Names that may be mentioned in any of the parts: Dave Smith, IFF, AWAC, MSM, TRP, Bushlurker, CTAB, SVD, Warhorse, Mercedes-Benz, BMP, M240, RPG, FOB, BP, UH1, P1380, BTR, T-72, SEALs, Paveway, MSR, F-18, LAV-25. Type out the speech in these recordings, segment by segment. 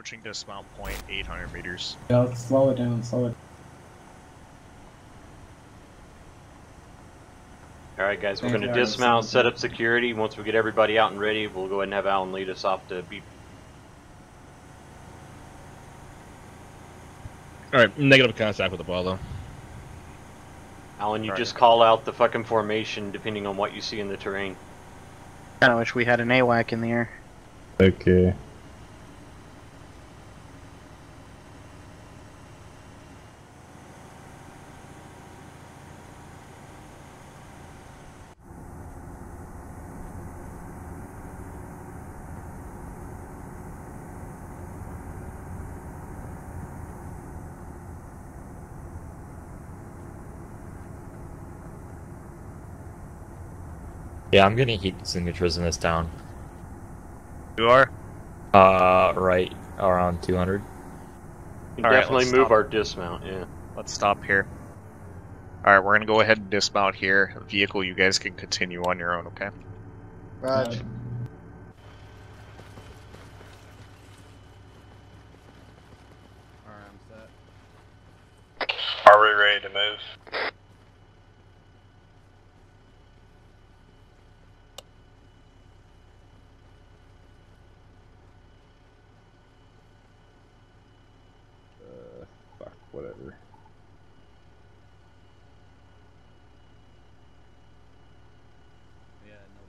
Approaching dismount point, 800 meters. Yeah, slow it down, slow it. Alright guys, we're going to dismount, set up security. Once we get everybody out and ready, we'll go ahead and have Alan lead us off to BP. Alright, negative contact with Apollo. Alan, you just call out the fucking formation depending on what you see in the terrain. I wish we had an AWAC in the air. Okay. Yeah, I'm gonna heat the signatures in this town. You are? Right around 200. We can definitely move our dismount, yeah. Let's stop here. Alright, we're gonna go ahead and dismount here. Vehicle, you guys can continue on your own, okay? Roger. Alright, I'm set. Are we ready to move? Whatever. Yeah, no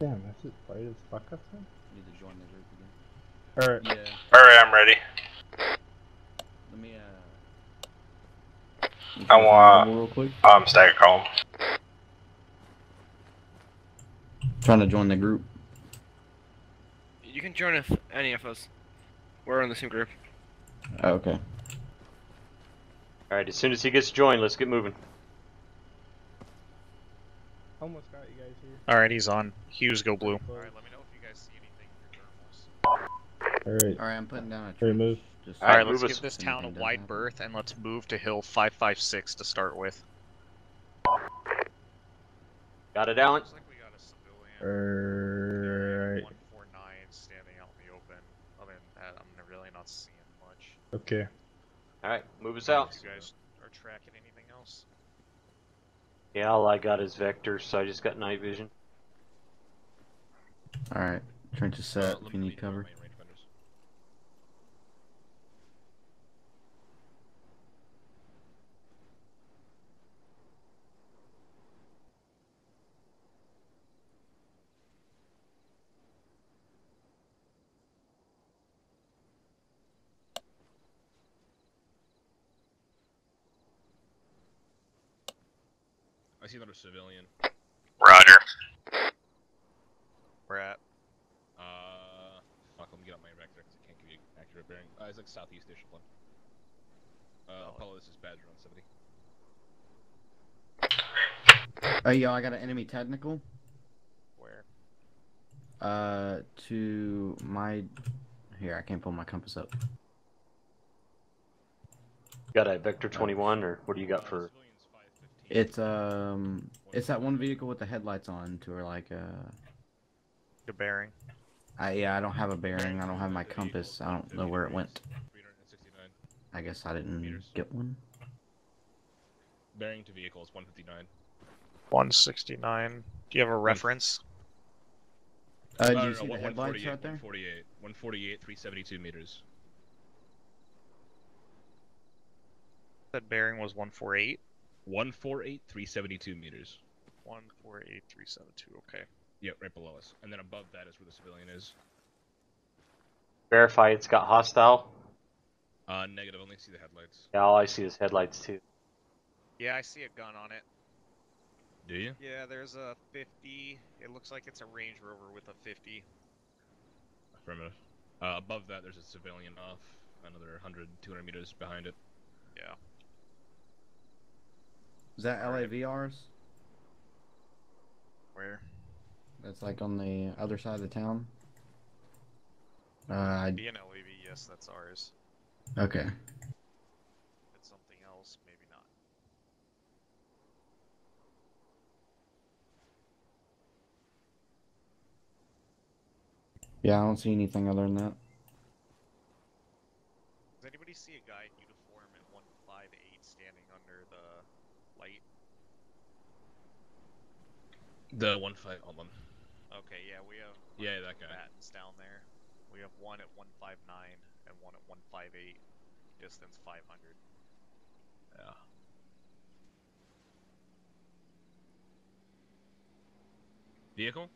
we'll. Damn, that's just bright as fuck up there. Need to join the group again. Alright. Yeah. Alright, I'm ready. Let me I want real quick. Stagger column. Trying to join the group. You can join if any of us. We're in the same group. Oh, okay. Alright, as soon as he gets joined, let's get moving. Almost got you guys here. Alright, he's on. Hughes, go blue. Alright, let me know if you guys see anything in your thermals. Alright. Alright, I'm putting down a tree. Move. Alright, let's give this town a wide berth and let's move to hill 556 to start with. Got it, Alan? Looks like we got a civilian. Alright. Seeing much. Okay. Alright, move us out. You guys are tracking anything else? Yeah, all I got is vectors, so I just got night vision. Alright, trench is set if you need cover. I see another civilian. Roger. Where at? Fuck, let me get out my vector because I can't give you accurate bearing. It's like southeast Ishland. Apollo, this is Badger on 70. Oh, yo, I got an enemy technical. Where? To my... Here, I can't pull my compass up. Got a Vector 21, or what do you got for... It's that one vehicle with the headlights on to her, like, The bearing? Yeah, I don't have a bearing, I don't have my compass, I don't know where it went. I guess I didn't get one. Bearing to vehicle is 159. 169. Do you have a reference? Do you see the headlights right there? 148, 372 meters. That bearing was 148? 148, 372 meters. 148, 372. Okay. Yep, right below us, and then above that is where the civilian is. Verify it's got hostile. Negative. Only see the headlights. Yeah, all I see is headlights too. Yeah, I see a gun on it. Do you? Yeah, there's a 50. It looks like it's a Range Rover with a 50. Affirmative. Above that, there's a civilian off another 100, 200 meters behind it. Yeah. Is that LAVRs? Where? That's like on the other side of the town. Be an LAV, yes, that's ours. Okay. If it's something else, maybe not. Yeah, I don't see anything other than that. Does anybody see a guy in uniform at 158 standing under the light? The 15, hold on. Okay, yeah, we have that guy. Combatants down there. We have one at 159 and one at 158. Distance 500. Yeah. Vehicle?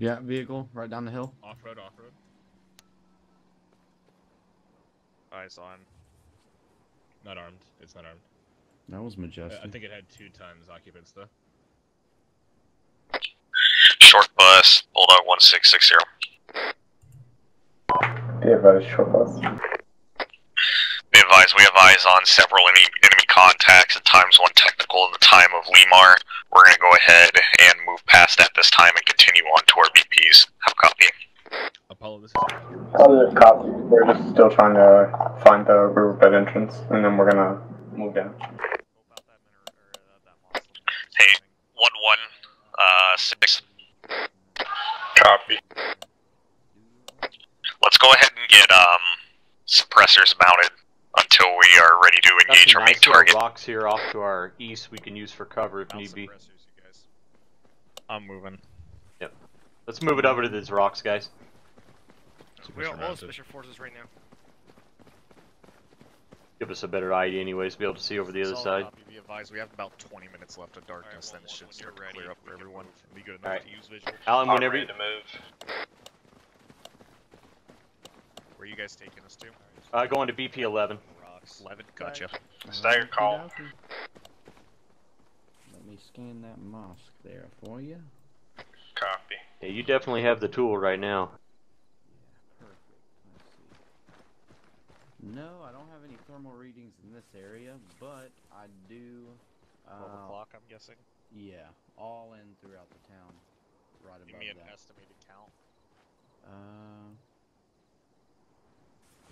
Yeah, vehicle, right down the hill. Off-road, off-road. Eyes on. Not armed. It's not armed. That was majestic. I think it had 2 times occupants, though. Short bus, Bulldog 1660. Be advised, short bus. Be advised, we have eyes on several enemy contacts at times 1 technical in the time of Limar. We're going to go ahead and move past that this time and continue on to our BPs. Have copy. Apollo, this is... Apollo, copy. We're just still trying to find the riverbed entrance, and then we're going to move down. Hey, 1-1, 6. Copy. Let's go ahead and get suppressors mounted until we are ready to engage or make target. Rocks here off to our east we can use for cover if need be. You guys. I'm moving. Yep. Let's move it over to these rocks, guys. We are all special forces right now. Give us a better idea anyways to be able to see over the other side. Be advised, we have about 20 minutes left of darkness, right, then it should start to clear up for everyone. Be good enough to use visual. Alan, whenever you... move. Where are you guys taking us to? Going to BP 11. Rocks. 11, gotcha. Is that your call? Let me scan that mosque there for you. Copy. Yeah, you definitely have the tool right now. Yeah, perfect. Let's see. No, I don't have any thermal readings in this area, but I do... 12 o'clock, I'm guessing? Yeah, all in throughout the town. Right above that. Give me an estimated count.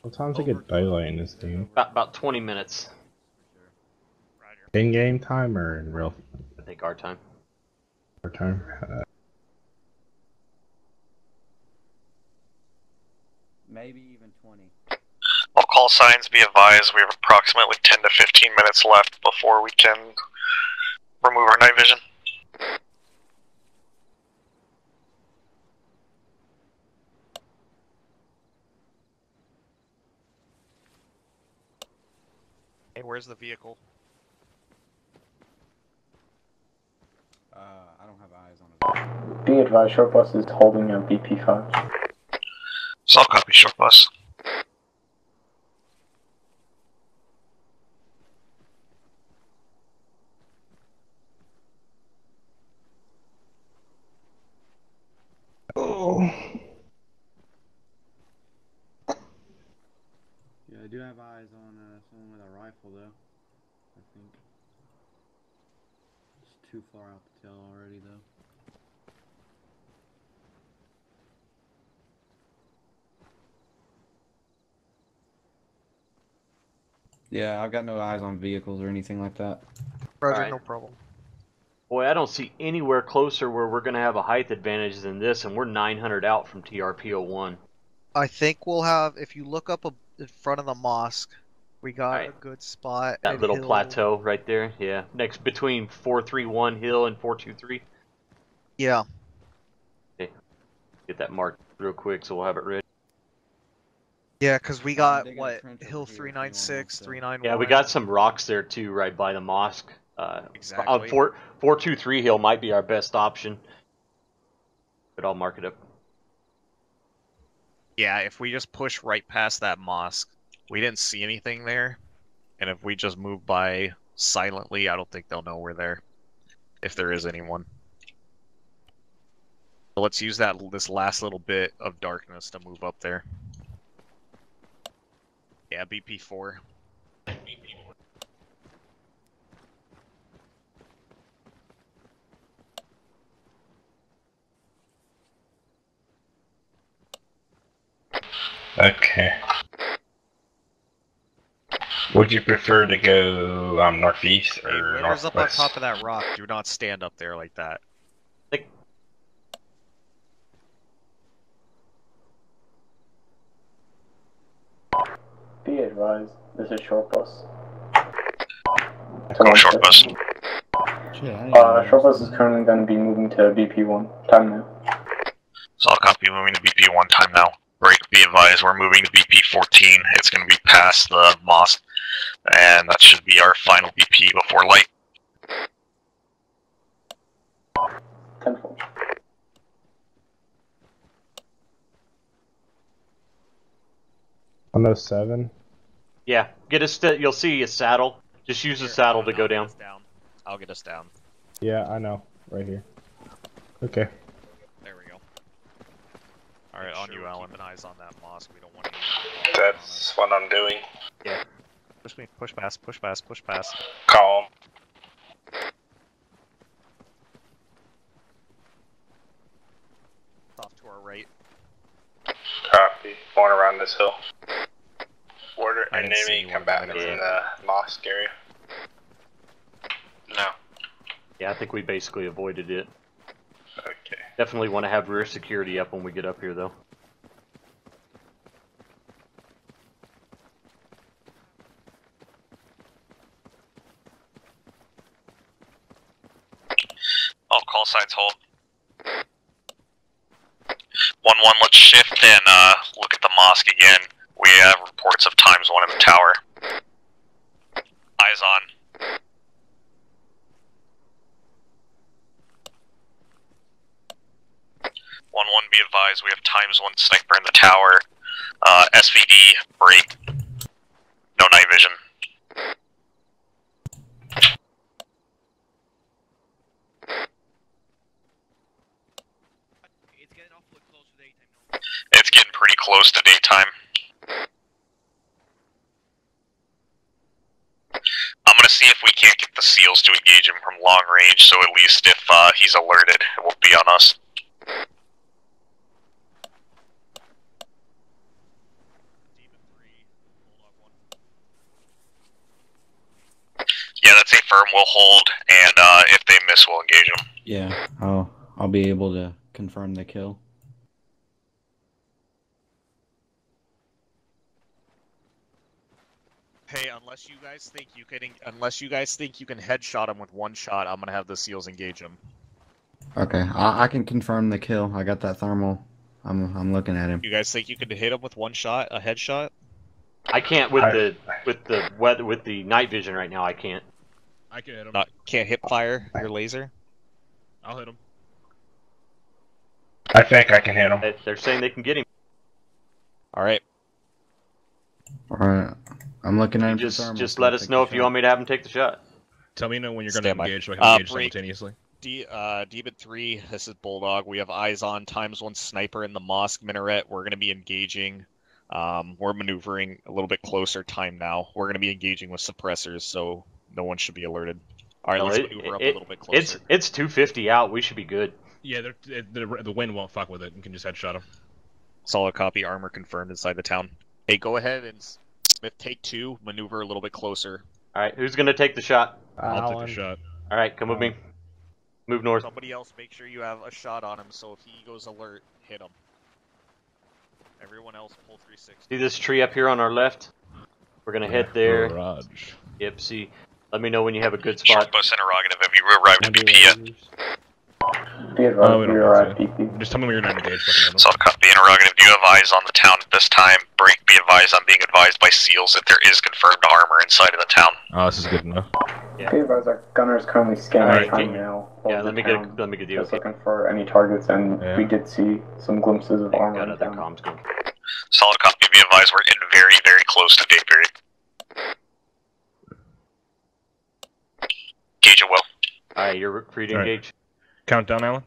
What time does it get daylight in this game? About 20 minutes. In game time or in real? I think our time. Our time? Maybe even 20. All call signs be advised, we have approximately 10 to 15 minutes left before we can remove our night vision. Hey, where's the vehicle? I don't have eyes on it. Be advised, short bus is holding a BP-5. Solid copy, short bus. Oh. Yeah, I do have eyes on someone with a rifle, though. I think it's too far out to tell already, though. Yeah, I've got no eyes on vehicles or anything like that. Roger, right. No problem. Boy, I don't see anywhere closer where we're going to have a height advantage than this, and we're 900 out from TRP-01. I think we'll have, if you look up in front of the mosque, we got a good spot. That little plateau right there, yeah. Next, between 431 hill and 423. Yeah. Okay. Get that marked real quick so we'll have it ready. Yeah, because we got, what, hill 396, 391. Yeah, we got some rocks there, too, right by the mosque. Exactly. 423 hill might be our best option. But I'll mark it up. Yeah, if we just push right past that mosque, we didn't see anything there. And if we just move by silently, I don't think they'll know we're there. If there is anyone. So let's use this last little bit of darkness to move up there. Yeah, BP4. Okay. Would you prefer to go northeast or northwest? Up on top of that rock. Do not stand up there like that. Be advised, this is short bus. Go short bus. Short bus is currently going to be moving to BP1. Time now. Solid copy, moving to BP1. Time now. Break. Be advised, we're moving to BP14. It's going to be past the mosque, and that should be our final BP before light. 10-4. On those 7? Yeah, get a you'll see a saddle. Just use the saddle to go down. I'll get us down. Yeah, I know. Right here. Okay. There we go. Alright, on you, Alan. Keep an eyes on that mosque. We don't want to. That's what I'm doing. Yeah. Push me. Push past. Push past. Push past. Calm. Off to our right. Copy. Going around this hill. Order an enemy combatants in the mosque area. No. Yeah, I think we basically avoided it. Okay. Definitely want to have rear security up when we get up here, though. All call signs hold. 1-1, let's shift and look at the mosque again. We have reports of times 1 in the tower. Eyes on. Be advised, we have times 1 sniper in the tower. SVD, break. No night vision. It's getting awfully close to daytime. It's getting pretty close to daytime. I'm gonna see if we can't get the SEALs to engage him from long range, so at least if he's alerted, it won't be on us. Yeah, that's a firm. We'll hold, and if they miss, we'll engage them. Yeah, I'll be able to confirm the kill. Hey, unless you guys think you can headshot them with one shot, I'm gonna have the SEALs engage them. Okay, I can confirm the kill. I got that thermal. I'm looking at him. You guys think you can hit him with one shot, a headshot? I can't with the night vision right now. I can't. I can hit him. Can't hip fire your laser. I'll hit him. I think I can hit him. They're saying they can get him. All right. All right. I'm looking at him. Just let us know if you want me to have him take the shot. Tell me when you're going to engage. So I can engage simultaneously. Debit 3. This is Bulldog. We have eyes on. Times 1 sniper in the mosque minaret. We're going to be engaging. We're maneuvering a little bit closer time now. We're going to be engaging with suppressors, so no one should be alerted. All right, let's maneuver up a little bit closer. It's 250 out. We should be good. Yeah, the wind won't fuck with it. You can just headshot them. Solid copy. Armor confirmed inside the town. Hey, go ahead and Smith, take 2. Maneuver a little bit closer. All right, who's going to take the shot? I'll take the shot. All right, come with me. Move north. Somebody else, make sure you have a shot on him, so if he goes alert, hit him. Everyone else, pull 360. See this tree up here on our left? We're gonna head there. Garage. Yep, see. Let me know when you have a good spot. Short bus interrogative, have you arrived at BP yet? We arrived at BP. Just tell me when you're not engaged. Soft copy interrogative, do you have eyes on the town at this time? Break, be advised, I'm being advised by SEALs that there is confirmed armor inside of the town. Oh, this is good enough. Yeah. Okay, guys, our gunner is currently scanning right now. Yeah, let me get the okay. Looking for any targets, and we did see some glimpses of armor. Solid copy, be advised, we're in very, very close to day period. Engage it well. Alright, you're free to engage. Countdown, Alan.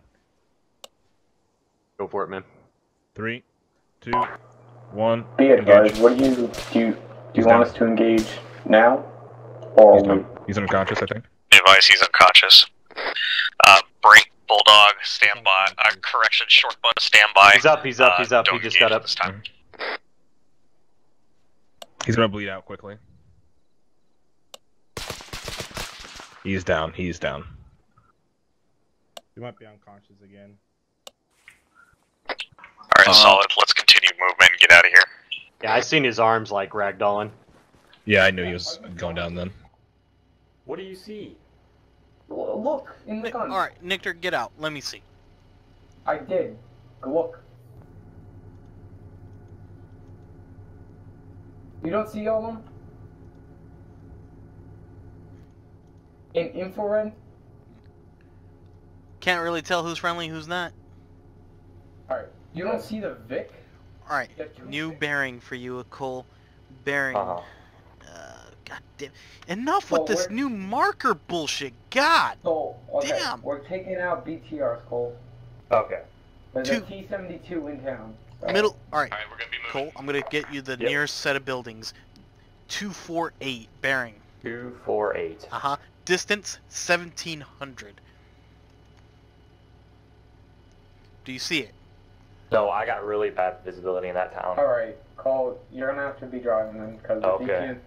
Go for it, man. 3, 2, 1. Be advised, engage. What do you want us to engage now? He's unconscious, I think. Advice, he's unconscious. Break, Bulldog, stand by. Correction, short bus, stand by. He's up. He just got up. This time. He's gonna bleed out quickly. He's down. He might be unconscious again. Alright, solid. Let's continue movement and get out of here. Yeah, I seen his arms like ragdolling. Yeah, I knew he was going down then. What do you see? Look in the gun. Alright, Nictor, get out. Let me see. I did. Go look. You don't see all of them? In infrared? Can't really tell who's friendly, who's not. Alright, you don't see the Vic? Alright, new bearing for you, Cole. Bearing. God damn. Enough with this new marker bullshit. God damn. We're taking out BTRs, Cole. Okay. There's a T-72 in town. Middle. Alright, we're gonna be moving. Cole, I'm gonna get you the nearest set of buildings. 248 bearing. 248. Distance 1700. Do you see it? No, I got really bad visibility in that town. Alright, Cole, you're gonna have to be driving them because if you can't.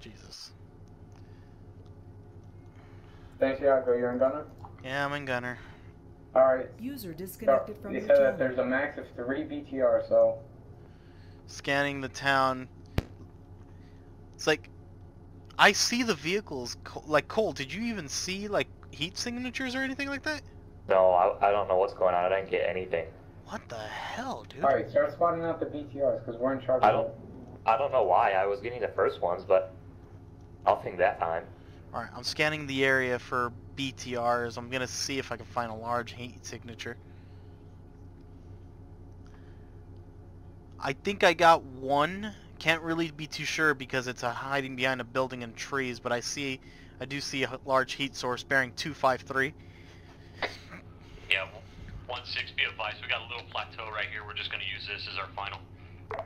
Jesus. Thanks, Iago. You're in Gunner? Yeah, I'm in Gunner. Alright. User disconnected from the town. There's a max of 3 BTR, so. Scanning the town. It's like, I see the vehicles. Like, Cole, did you even see, like, heat signatures or anything like that? No, I don't know what's going on. I didn't get anything. What the hell, dude? Alright, start spotting out the BTRs, because we're in charge of them. I don't know why. I was getting the first ones, but nothing that time. Alright, I'm scanning the area for BTRs. I'm gonna see if I can find a large heat signature. I think I got one. Can't really be too sure because it's hiding behind a building and trees, but I do see a large heat source bearing 253. Yeah, 16 be advised. We got a little plateau right here. We're just gonna use this as our final.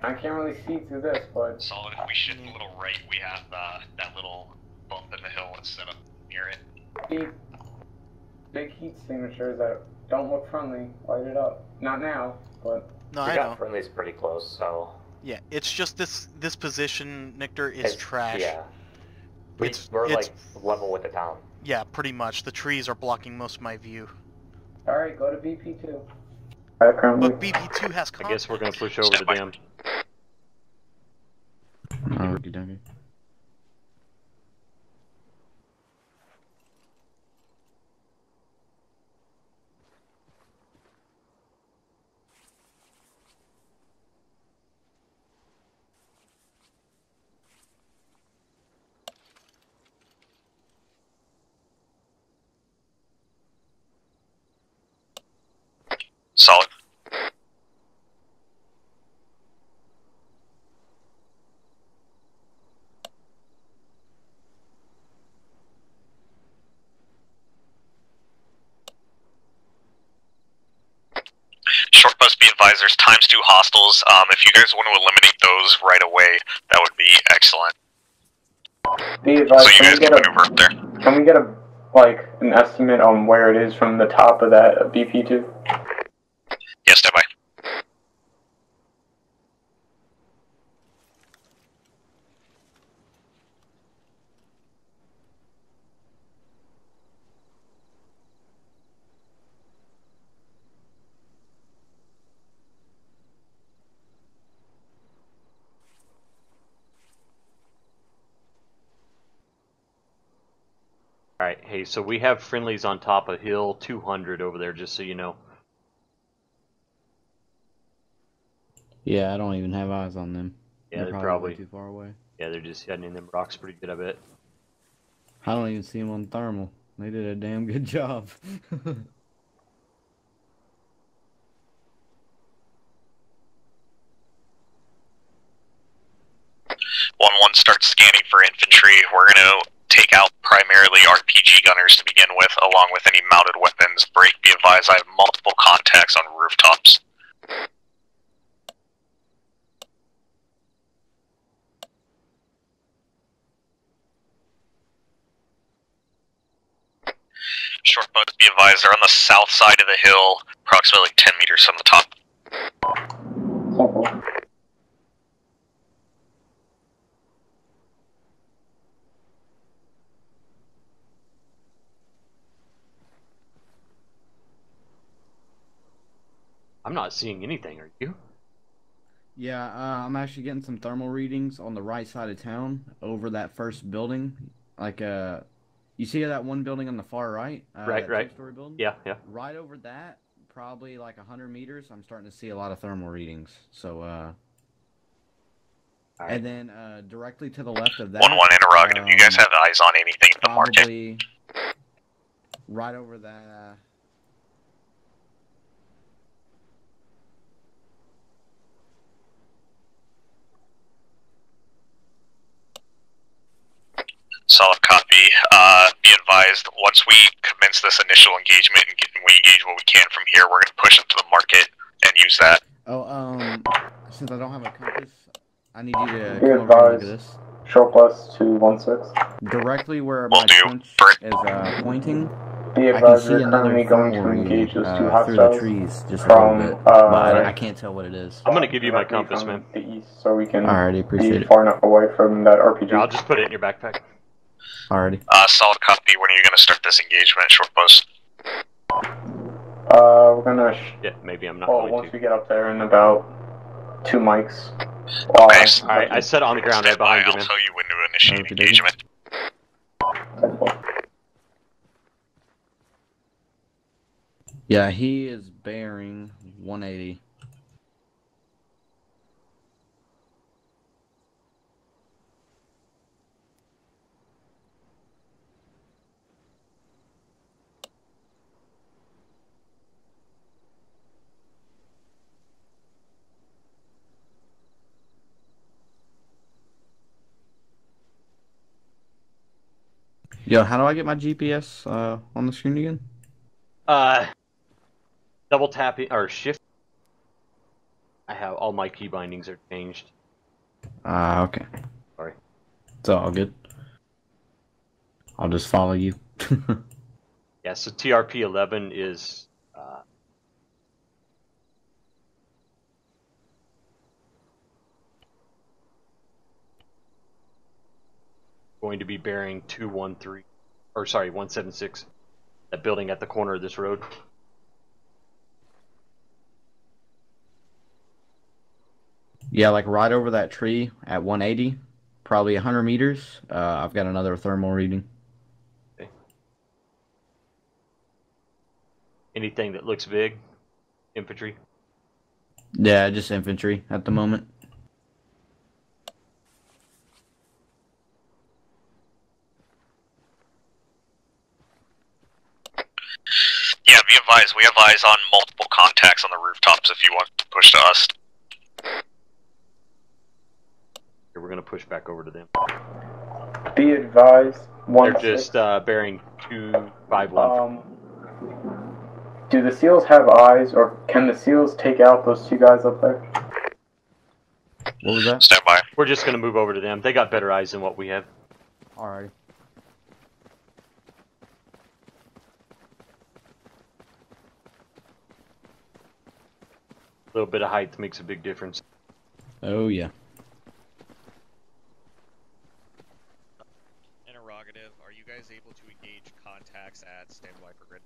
I can't really see through this, but solid. If we shift a little right, we have that little bump in the hill instead of near it. Big heat signatures that don't look friendly. Light it up. Not now, but no, I got friendly's pretty close, so. Yeah, it's just this position, Nictor, is trash. Yeah, we're like level with the town. Yeah, pretty much. The trees are blocking most of my view. All right, go to BP2. But BP2 has contact. I guess we're gonna push over the dam. Solid. Short bus, be advised, there's times 2 hostiles. If you guys want to eliminate those right away, that would be excellent. Be advised, so you guys can maneuver up there. Can we get a an estimate on where it is from the top of that BP2? Yes, stand by. All right, hey, so we have friendlies on top of Hill 200 over there, just so you know. Yeah, I don't even have eyes on them. Yeah, they're probably too far away. Yeah, they're just heading in them rocks pretty good, I bet. I don't even see them on thermal. They did a damn good job. One starts scanning for infantry. We're gonna take out primarily RPG gunners to begin with, along with any mounted weapons. Break, be advised, I have multiple contacts on rooftops. Short boat, be advised, they're on the south side of the hill, approximately 10 meters from the top. I'm not seeing anything, are you? Yeah, I'm actually getting some thermal readings on the right side of town over that first building. Like, you see that one building on the far right? Right. Two-story building? Yeah, yeah. Right over that, probably like 100 meters, I'm starting to see a lot of thermal readings. So, All right. And then directly to the left of that... 1-1 interrogative. You guys have eyes on anything in the market? Right over that... Solid copy. Be advised, once we commence this initial engagement and we engage what we can from here, we're going to push up to the market and use that. Oh, since I don't have a compass, I need you to be advised. This. Show plus 216. Directly where my punch is pointing. Be advised, we're currently going to engage those two hostiles but I can't tell what it is. I'm going to give you my compass, man. The east, so we can be far enough away from that RPG. Yeah, I'll just put it in your backpack. Alrighty. Solid copy. When are you going to start this engagement, short post? We're going to... Yeah, maybe I'm not going to. Once we get up there in about 2 mics. Okay. Alright, I said on the ground right behind you. I'll tell you when to initiate engagement. Yeah, he is bearing 180. Yo, how do I get my GPS on the screen again? Double tapping or shift. I have all my key bindings are changed. Okay. Sorry. It's all good. I'll just follow you. Yeah, so TRP 11 is going to be bearing 213, or sorry, 176. That building at the corner of this road. Yeah, like right over that tree at 180, probably 100 meters. I've got another thermal reading. Okay. Anything that looks big, infantry. Yeah, just infantry at the moment. Yeah, be advised. We have eyes on multiple contacts on the rooftops if you want to push to us. We're going to push back over to them. Be advised. They're just bearing 251. Do the SEALs have eyes, or can the SEALs take out those two guys up there? What was that? Stand by. We're just going to move over to them. They got better eyes than what we have. Alright. A little bit of height makes a big difference. Oh, yeah. Able to engage contacts at standby for grid.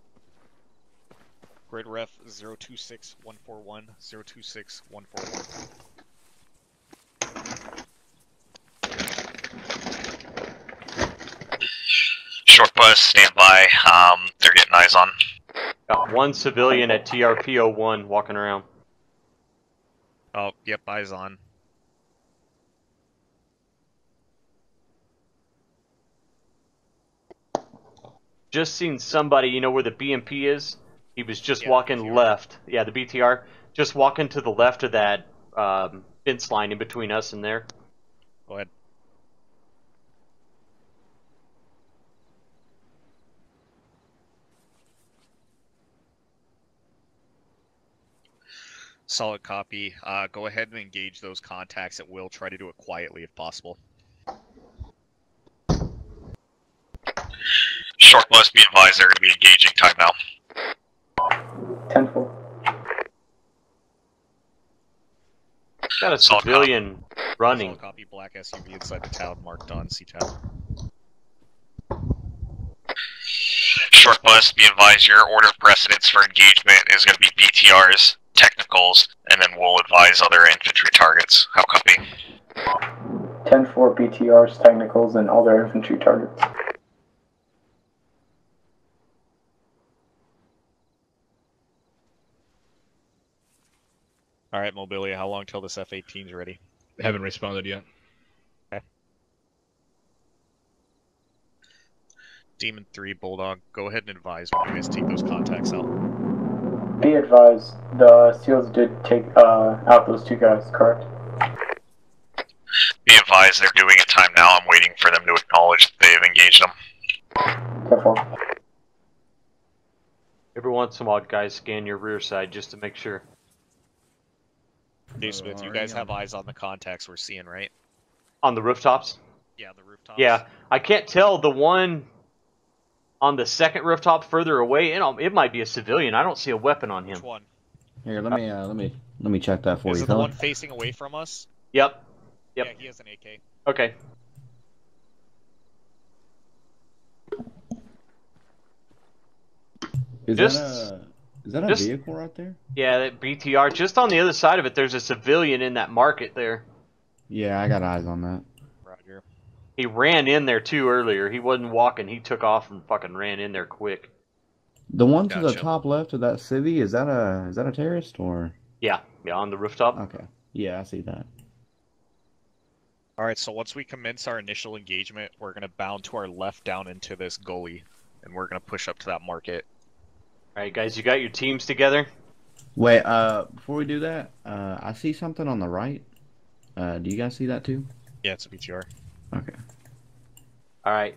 Grid ref 026141 026141. Short bus standby. They're getting eyes on. Got one civilian at TRP01 walking around. Oh, yep, eyes on. Just seen somebody, you know where the BMP is? He was just walking left. Yeah, the BTR. Just walking to the left of that fence line in between us and there. Go ahead. Solid copy. Go ahead and engage those contacts at will. Try to do it quietly if possible. Short bus, be advised, they're going to be engaging. Time now. 10-4. Got a civilian running. Solid copy, black SUV inside the town, marked on CTAB. Short bus, be advised, your order of precedence for engagement is going to be BTRs, technicals, And then we'll advise other infantry targets. How copy? 10-4 BTRs, technicals, and other infantry targets. All right, Mobilia, how long till this F-18 is ready? They haven't responded yet. Okay. Demon 3, Bulldog, go ahead and advise when you guys take those contacts out. Be advised, the SEALs did take out those two guys, correct? Be advised, they're doing it time now. I'm waiting for them to acknowledge that they've engaged them. Careful. Every once in a while, guys, scan your rear side just to make sure. Dave Smith, you guys have eyes on the contacts we're seeing, right? On the rooftops? Yeah, the rooftops. Yeah, I can't tell the one on the second rooftop further away. It might be a civilian. I don't see a weapon on him. Which one? Here, let me check that for you. Is it the one facing away from us? Yep. Yep. Yeah, he has an AK. Okay. Is that a vehicle right there? Yeah, that BTR. Just on the other side of it, there's a civilian in that market there. Yeah, I got eyes on that. Roger. He ran in there, too, earlier. He wasn't walking. He took off and fucking ran in there quick. The one to the top left of that civvy, is that a terrorist or...? Yeah. Yeah, on the rooftop. Okay. Yeah, I see that. All right, so once we commence our initial engagement, we're going to bound to our left down into this gully, and we're going to push up to that market. Alright guys, you got your teams together? Wait, before we do that, I see something on the right. Do you guys see that too? Yeah, it's a BTR. Okay. Alright.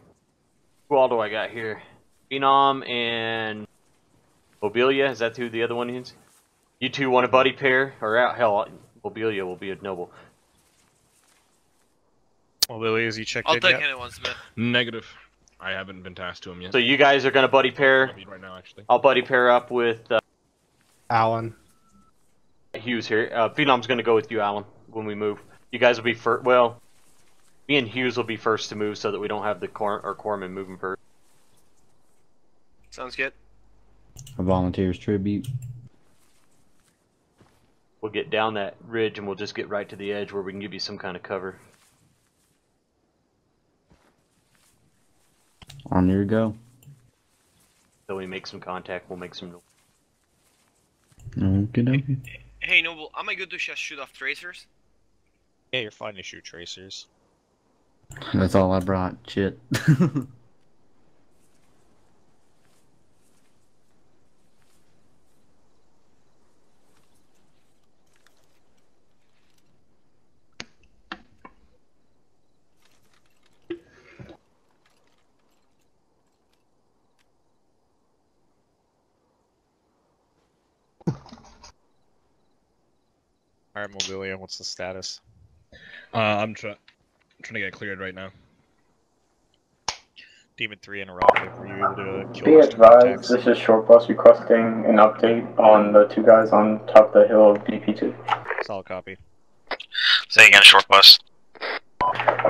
Who all do I got here? Phenom and Mobilia, is that who the other one is? You two want a buddy pair? Or hell, Mobilia will be a noble. Mobilia, is he checked in yet? I'll take anyone, Smith. Negative. I haven't been tasked to him yet. So you guys are going to buddy pair. Right now, actually. I'll buddy pair up with Alan. Hughes here. Phenom's going to go with you, Alan, when we move. You guys will be first. Well, me and Hughes will be first to move so that we don't have the corpsman moving first. Sounds good. A volunteer's tribute. We'll get down that ridge and we'll just get right to the edge where we can give you some kind of cover. On your go. So we make some contact, we'll make some noise. Okay. Hey Noble, am I good to just shoot off tracers? Yeah, you're fine to shoot tracers. That's all I brought, shit. Alright, Mobilia, what's the status? I'm trying to get cleared right now. Demon 3 interrupted. Were you able to kill? Be advised, this is Short Bus requesting an update on the two guys on top of the hill of BP2. Solid copy. Say again, Short Bus.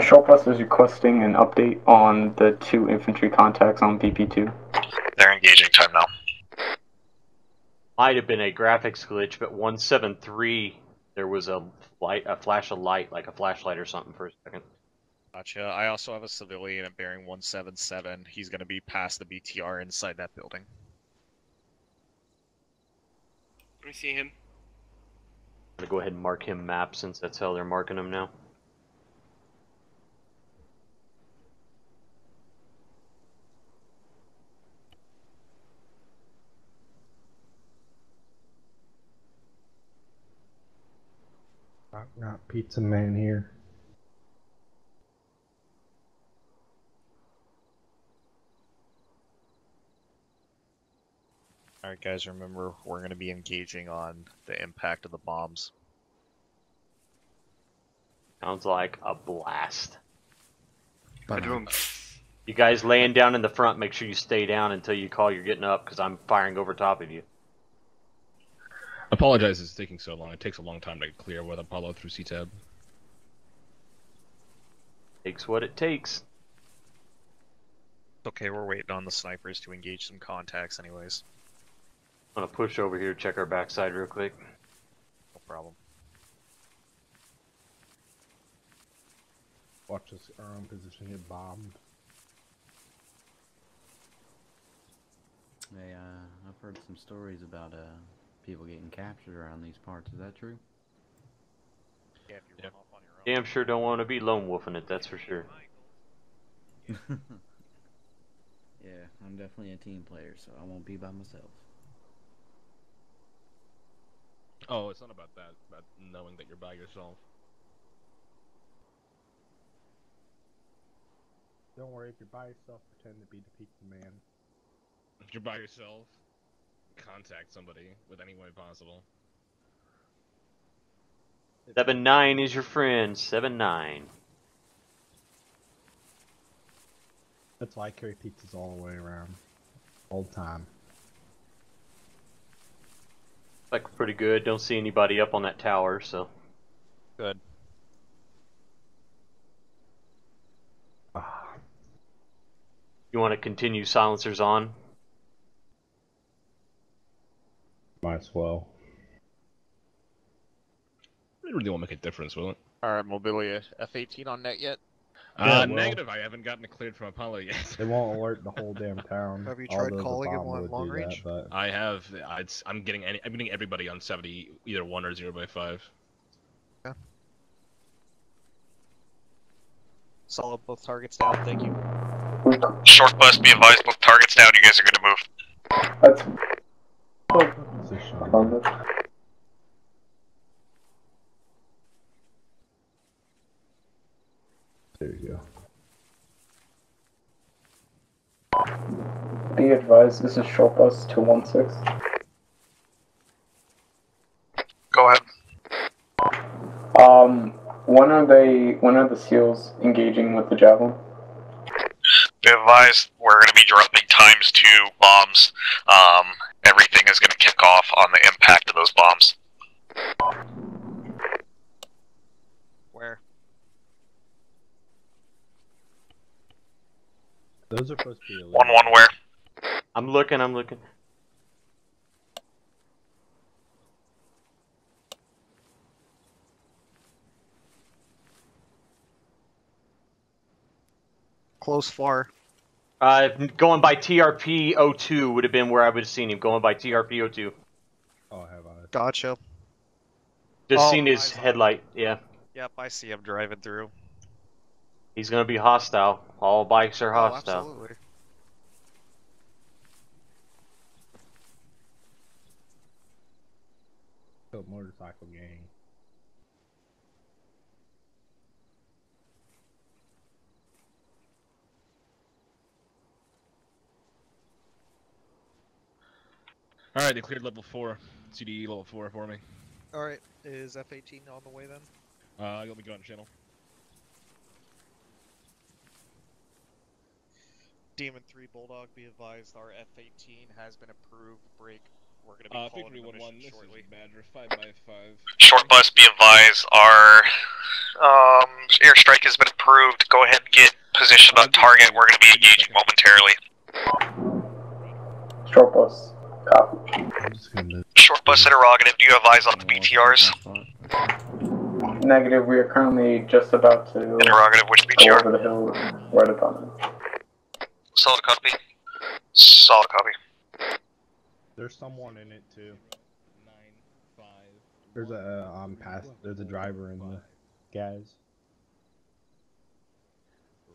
Short Bus is requesting an update on the two infantry contacts on BP2. They're engaging time now. Might have been a graphics glitch, but 173... There was a flash of light, like a flashlight or something for a second. Gotcha. I also have a civilian at bearing 177. He's going to be past the BTR inside that building. Let me see him. I'm going to go ahead and mark him map since that's how they're marking him now. Not pizza man here. Alright guys, remember we're going to be engaging on the impact of the bombs. Sounds like a blast. You guys laying down in the front, make sure you stay down until you call you're getting up because I'm firing over top of you. Apologize it's taking so long. It takes a long time to clear with Apollo through CTAB. Takes what it takes. Okay, we're waiting on the snipers to engage some contacts anyways. I'm gonna push over here, check our backside real quick. problem. Watch this, our own position get bombed. Hey, I've heard some stories about people getting captured around these parts. Is that true? Yeah, if you run off on your own. Damn sure don't want to be lone wolfing it, that's for sure. Yeah, I'm definitely a team player, so I won't be by myself. Oh, it's not about that, it's about knowing that you're by yourself. Don't worry, if you're by yourself, pretend to be the peak man. If you're by yourself, contact somebody with any way possible. 7-9 is your friend, 7-9. That's why I carry pizzas all the way around. All the time. Like, we're pretty good, don't see anybody up on that tower, so. Good. You want to continue silencers on? Might as well. It really won't make a difference, will it? Alright, Mobilia, F-18 on net yet? Yeah, negative, I haven't gotten it cleared from Apollo yet. They won't alert the whole damn town. Have you tried calling him on long range? That, but... I have. I'm getting everybody on 70, either 1 or 0x5. Yeah. Solid, both targets down, thank you. Short bus, be advised, both targets down, you guys are gonna move. That's... Oh. There you go. Be advised, this is short bus 216. Go ahead. When are the SEALs engaging with the Javelin? Be advised, we're going to be dropping ×2 bombs. Everything is going to kick off on the impact of those bombs. Where? Those are supposed to be illegal. 1-1 where? I'm looking. Close far. Going by TRP-02 would have been where I would have seen him. Going by TRP-02. Oh, have I? Gotcha. Just seen his headlight, yeah. Yep, I see him driving through. He's gonna be hostile. All bikes are hostile. Oh, absolutely. So motorcycle gang. Alright, they cleared level 4. CDE level 4 for me. Alright, is F-18 on the way then? You'll be going to channel. Demon 3 Bulldog, be advised, our F-18 has been approved. Break. We're going to be calling in the mission shortly. Badger, 5x5. Short bus, be advised, our airstrike has been approved. Go ahead and get positioned on target. We're going to be engaging momentarily. Short bus. Short bus interrogative, do you have eyes on the BTRs? Negative, we are currently just about to... Interrogative, which BTR? Over the hill, right upon it. Solid copy. Solid copy. There's someone in it too. There's a there's a driver in the guys.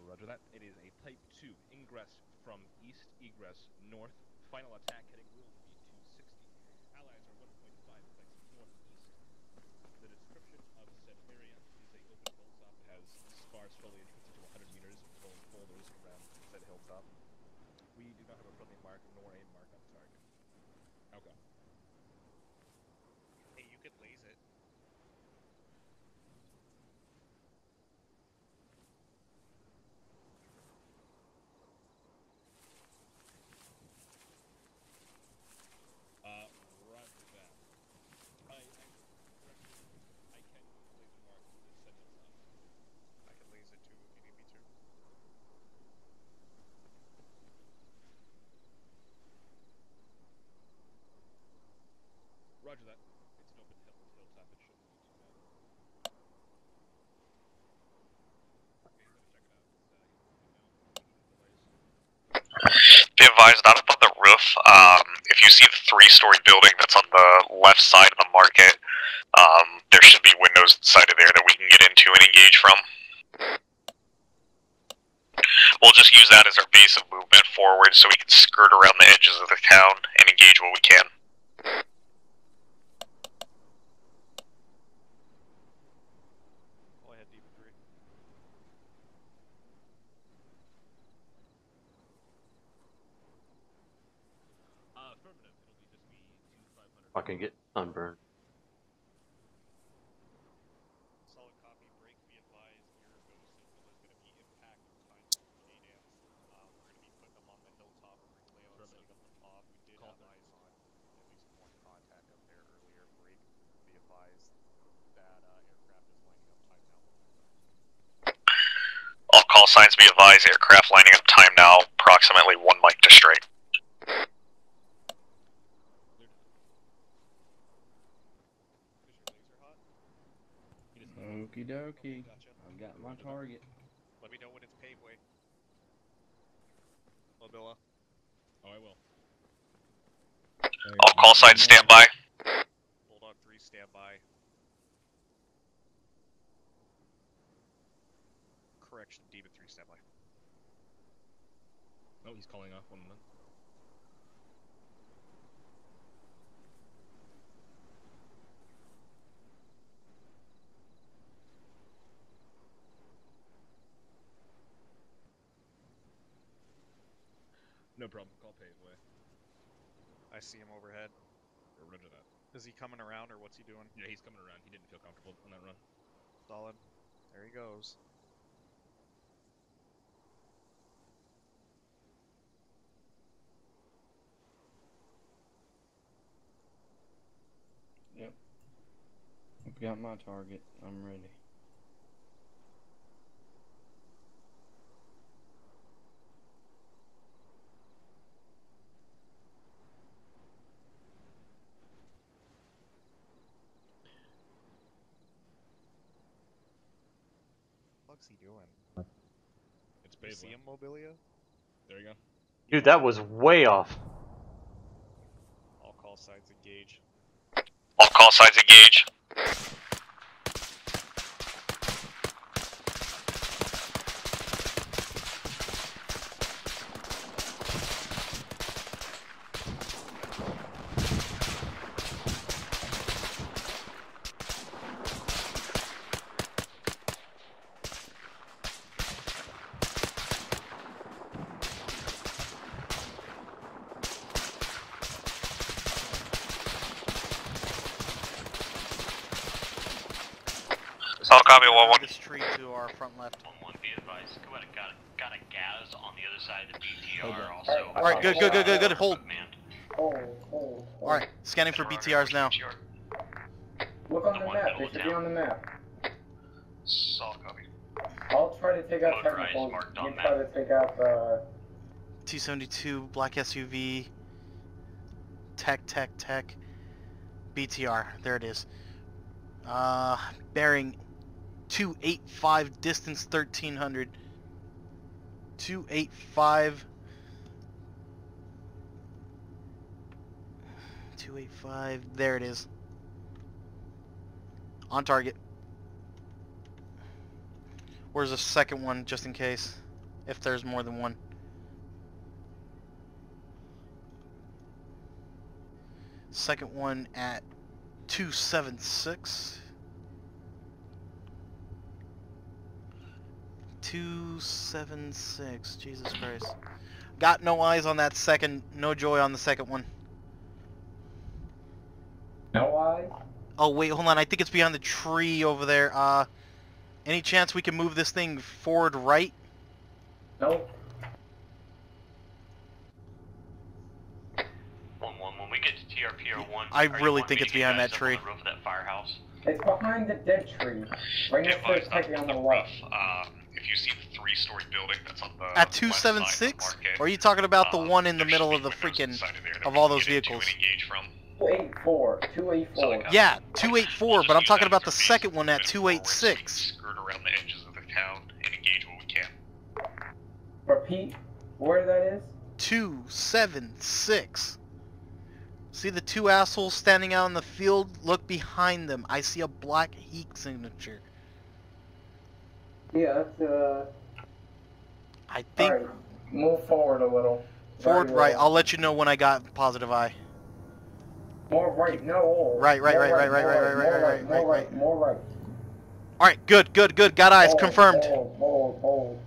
Roger that. It is a type 2 ingress from east, egress north. Final attack heading will be 260. Allies are 1.5 clicks northeast. The description of said area is a open hilltop that has sparse foliage to 100 meters of boulders around said hilltop. We do not have a friendly mark nor a mark on target. Okay. Hey, you could laze it. Roger that. It's an open hilltop. It should advised, that's above the roof. If you see the three-story building that's on the left side of the market, there should be windows inside of there that we can get into and engage from. We'll just use that as our base of movement forward so we can skirt around the edges of the town and engage what we can. Fucking get sunburned. All call signs be advised, aircraft lining up time now, approximately 1 mic to straight. Okie dokie. Gotcha. I've got my target. Let me know when it's paveway. Hello, Billa. Oh, I will. All call signs stand by. Bulldog 3 stand by. Correction, Demon 3 stand by. Oh, he's calling off 1 minute. No problem, call paveway. I see him overhead. Roger that. Is he coming around or what's he doing? Yeah, he's coming around. He didn't feel comfortable on that run. Solid. There he goes. Yep. I've got my target. I'm ready. What's he doing? It's you see him, Mobilio? There you go. Dude, that was way off. All call signs engage. All call signs engage. Copy, 1-1. This tree to our front left. 1-1, be advised. Go ahead and got a gas on the other side of the BTR also. Alright, good. Hold. Alright, scanning for BTRs now. Look on the map. They should be on the map. Solid copy. I'll try to take out technical. You try to take out the... T-72, black SUV, tech, BTR. There it is. Bearing... 285 distance 1300. 285. 285. There it is. On target. Where's the second one, just in case, if there's more than one? Second one at 276. 276, Jesus Christ. Got no eyes on that second, no joy on the second one. No eyes? Oh wait, hold on, I think it's behind the tree over there. Any chance we can move this thing forward right? Nope. 1-1, when we get to TRP 01, I really think it's behind that tree. On the roof of that firehouse? It's behind the dead tree. Right next to it on the left. If you see the three-story building that's on the at 276, or are you talking about the one in the middle of the freaking of all those vehicles? 284. Yeah, 284. But I'm talking about the second one at 286. Skirt around the edges of the town and engage what we can. Repeat where that is. 276. See the two assholes standing out in the field? Look behind them. I see a black heat signature. Yeah, that's I think... Alright, move forward a little. Forward right. I'll let you know when I got positive eye. More right, no. Right. More right. Alright, good. Got eyes, confirmed. Bold.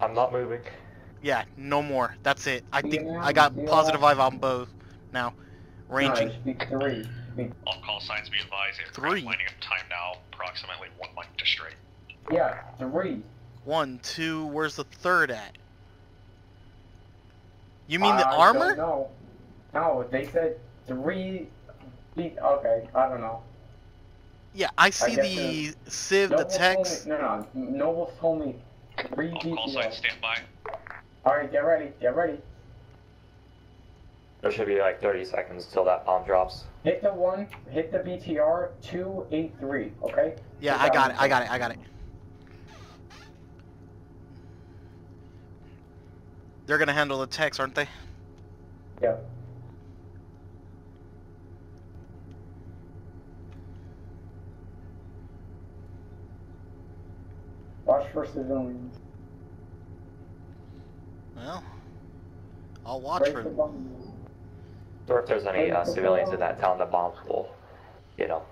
I'm not moving. Yeah, no more. That's it. I think I got positive eye on both now. Ranging. Speak three. All call signs be advised. Three. Lining up time now, approximately 1 mic to straight. Yeah, three. 1, 2. Where's the third at? You mean the armor? No, they said 3. Okay, I don't know. Yeah, I see the Civ, the text. No. Noble told me 3 BTR. All signs stand by. Alright, get ready. There should be like 30 seconds till that bomb drops. Hit the 1, hit the BTR 283, okay? Yeah, I got it. They're gonna handle the text, aren't they? Yeah. Watch for civilians. Well, I'll watch for them. Or if there's any civilians in that town, the bombs will, you know.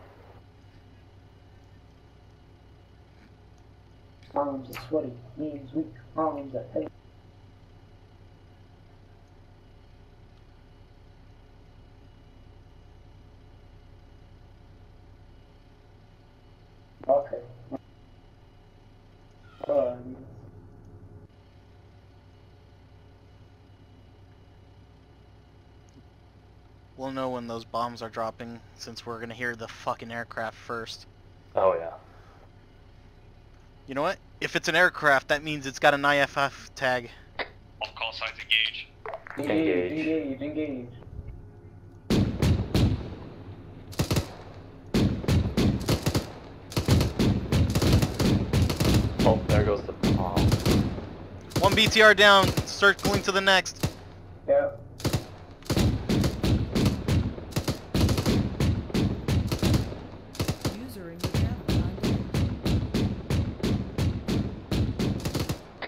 Arms are sweaty, knees weak, arms are heavy. Okay. We'll know when those bombs are dropping, since we're gonna hear the fucking aircraft first. Oh yeah. You know what? If it's an aircraft, that means it's got an IFF tag. All call signs engage. Engage. Oh, there goes the bomb. One BTR down, circling to the next. Yeah.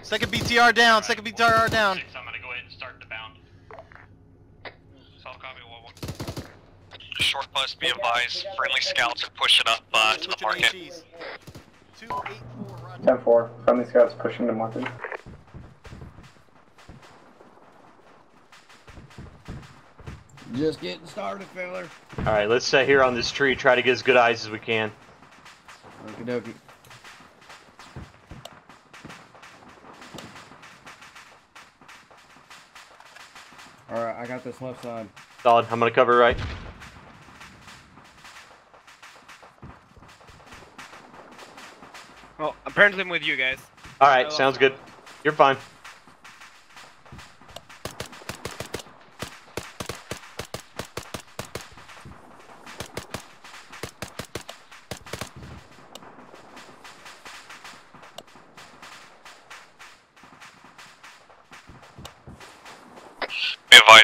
Second BTR down. I'm gonna go ahead and start the bound. Solid copy, 1-1. Short bus, be advised. Friendly scouts are pushing up to the market. 284, 10-4. Friendly scouts pushing the market. Just getting started, feller. All right, let's sit here on this tree. Try to get as good eyes as we can. Okie dokie. Alright, I got this left side. Solid, I'm gonna cover right. Well, apparently I'm with you guys. Alright, sounds good. You're fine.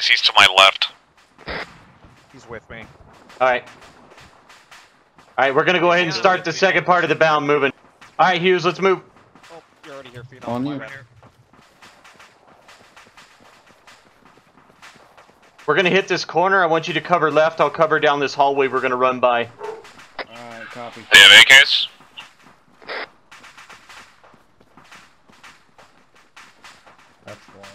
He's to my left. He's with me. Alright, we're gonna go ahead and start the second part of the bound moving. Alright, Hughes, let's move. Oh, you're already here, Fido. On you. We're gonna hit this corner. I want you to cover left. I'll cover down this hallway we're gonna run by. Alright, copy. They have AKs? That's why.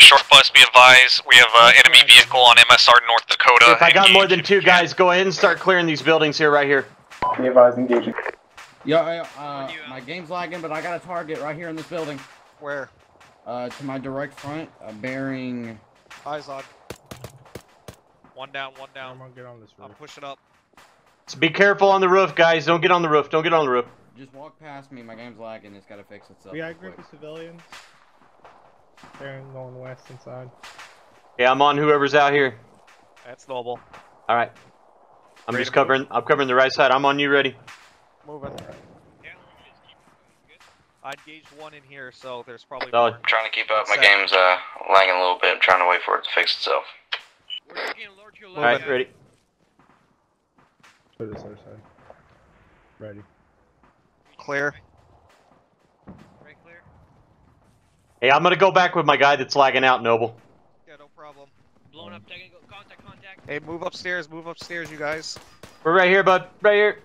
Short bus, be advised, we have an enemy vehicle on MSR North Dakota. If I got more than 2 guys, go ahead and start clearing these buildings here, right here. Be advised, engaging. Yeah, my game's lagging, but I got a target right here in this building. Where? To my direct front, bearing... Eyes on. One down. I'm gonna get on this roof. I'm pushing up. So be careful on the roof, guys. Don't get on the roof. Just walk past me, my game's lagging, it's gotta fix itself. We got a group of civilians. They're going west inside. Yeah, I'm on whoever's out here. That's Noble. Alright. I'm ready, just covering. I'm covering the right side. I'm on you, ready. Moving. Yeah, I engaged one in here, so there's probably no, more. Trying to keep up. My game's lagging a little bit. I'm trying to wait for it to fix itself. Alright, ready. Put this other side. Ready. Clear. Right, clear. Hey, I'm gonna go back with my guy that's lagging out, Noble. Yeah, no problem. Blown up, technical. Contact, contact. Hey, move upstairs, you guys. We're right here, bud. Right here.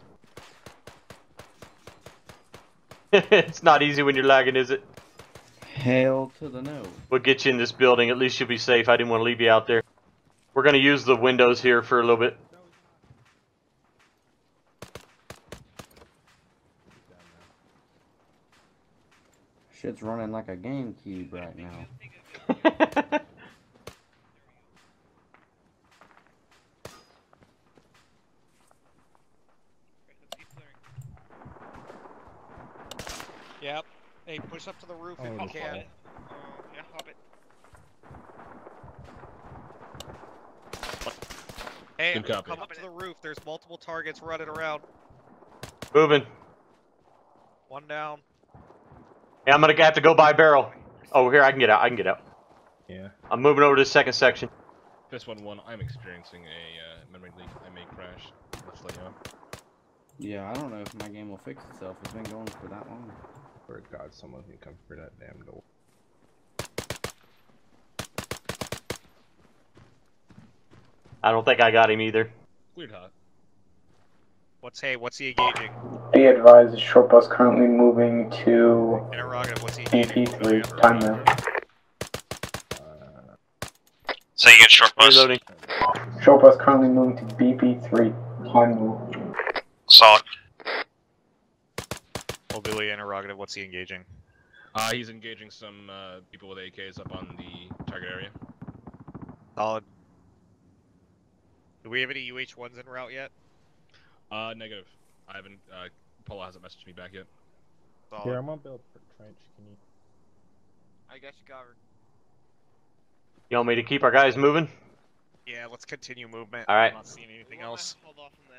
It's not easy when you're lagging, is it? Hell to the no. We'll get you in this building. At least you'll be safe. I didn't want to leave you out there. We're going to use the windows here for a little bit. Shit's running like a GameCube right now. Yep. Hey, push up to the roof if you can. Yeah, hop it. Hey, come up to the roof. There's multiple targets running around. Moving. One down. Yeah, I'm gonna have to go by barrel. Oh, here, I can get out. I can get out. Yeah. I'm moving over to the second section. This 1-1. I'm experiencing a memory leak. I may crash. Let's let you know. Yeah, I don't know if my game will fix itself. It's been going for that long. For God, someone can come through that damn door. I don't think I got him either. Weird, huh? What's he engaging? Be advised, the short bus currently moving to BP3. Time now. So you get short bus? Reloading. Short bus currently moving to BP3. Time now. Solid. Mobility interrogative, what's he engaging? He's engaging some people with AKs up on the target area. Solid. Do we have any UH1s en route yet? Negative. I haven't, Paula hasn't messaged me back yet. Solid. Yeah, I'm on build for trench, can you? I got you covered. You want me to keep our guys moving? Yeah, let's continue movement. Alright. I'm not seeing anything else. Hold off on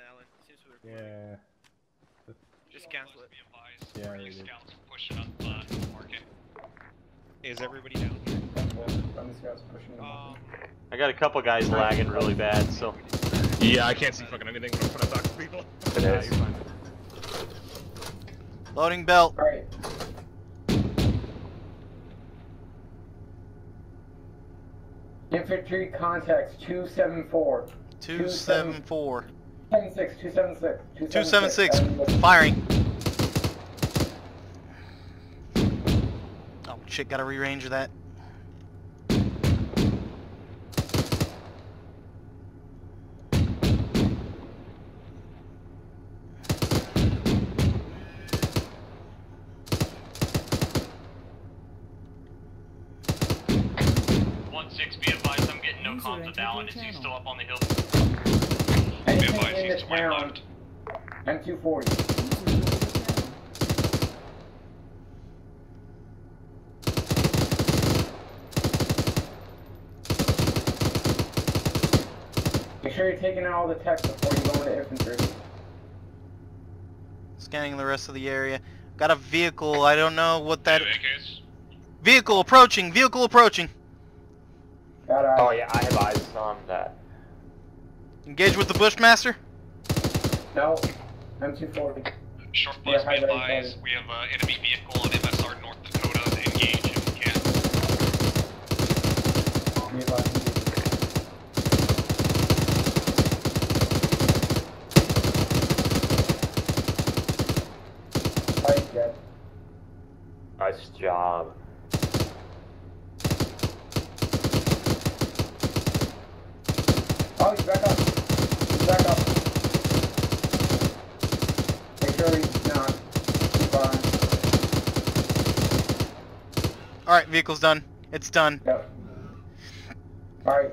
the island. Yeah. Just cancel it. Yeah, is everybody down here? I got a couple guys lagging really bad, so. Yeah, I can't see fucking anything when I'm talking to people. Yeah, you're fine. Loading belt. Alright. Infantry contacts 274. 274. 276. 276. Firing. Oh shit, gotta rearrange that. Make sure you're taking out all the techs before you go into infantry. Scanning the rest of the area. Got a vehicle, I don't know what that is. Vehicle approaching, vehicle approaching. Got eyes. Oh yeah, I have eyes on that. Engage with the Bushmaster? No. M240. Short bus, be advised. We have an enemy vehicle on MSR North Dakota. Engage if we can. Nice job. Oh, he's back up. He's back up. Alright, vehicle's done. It's done. Yep. Alright.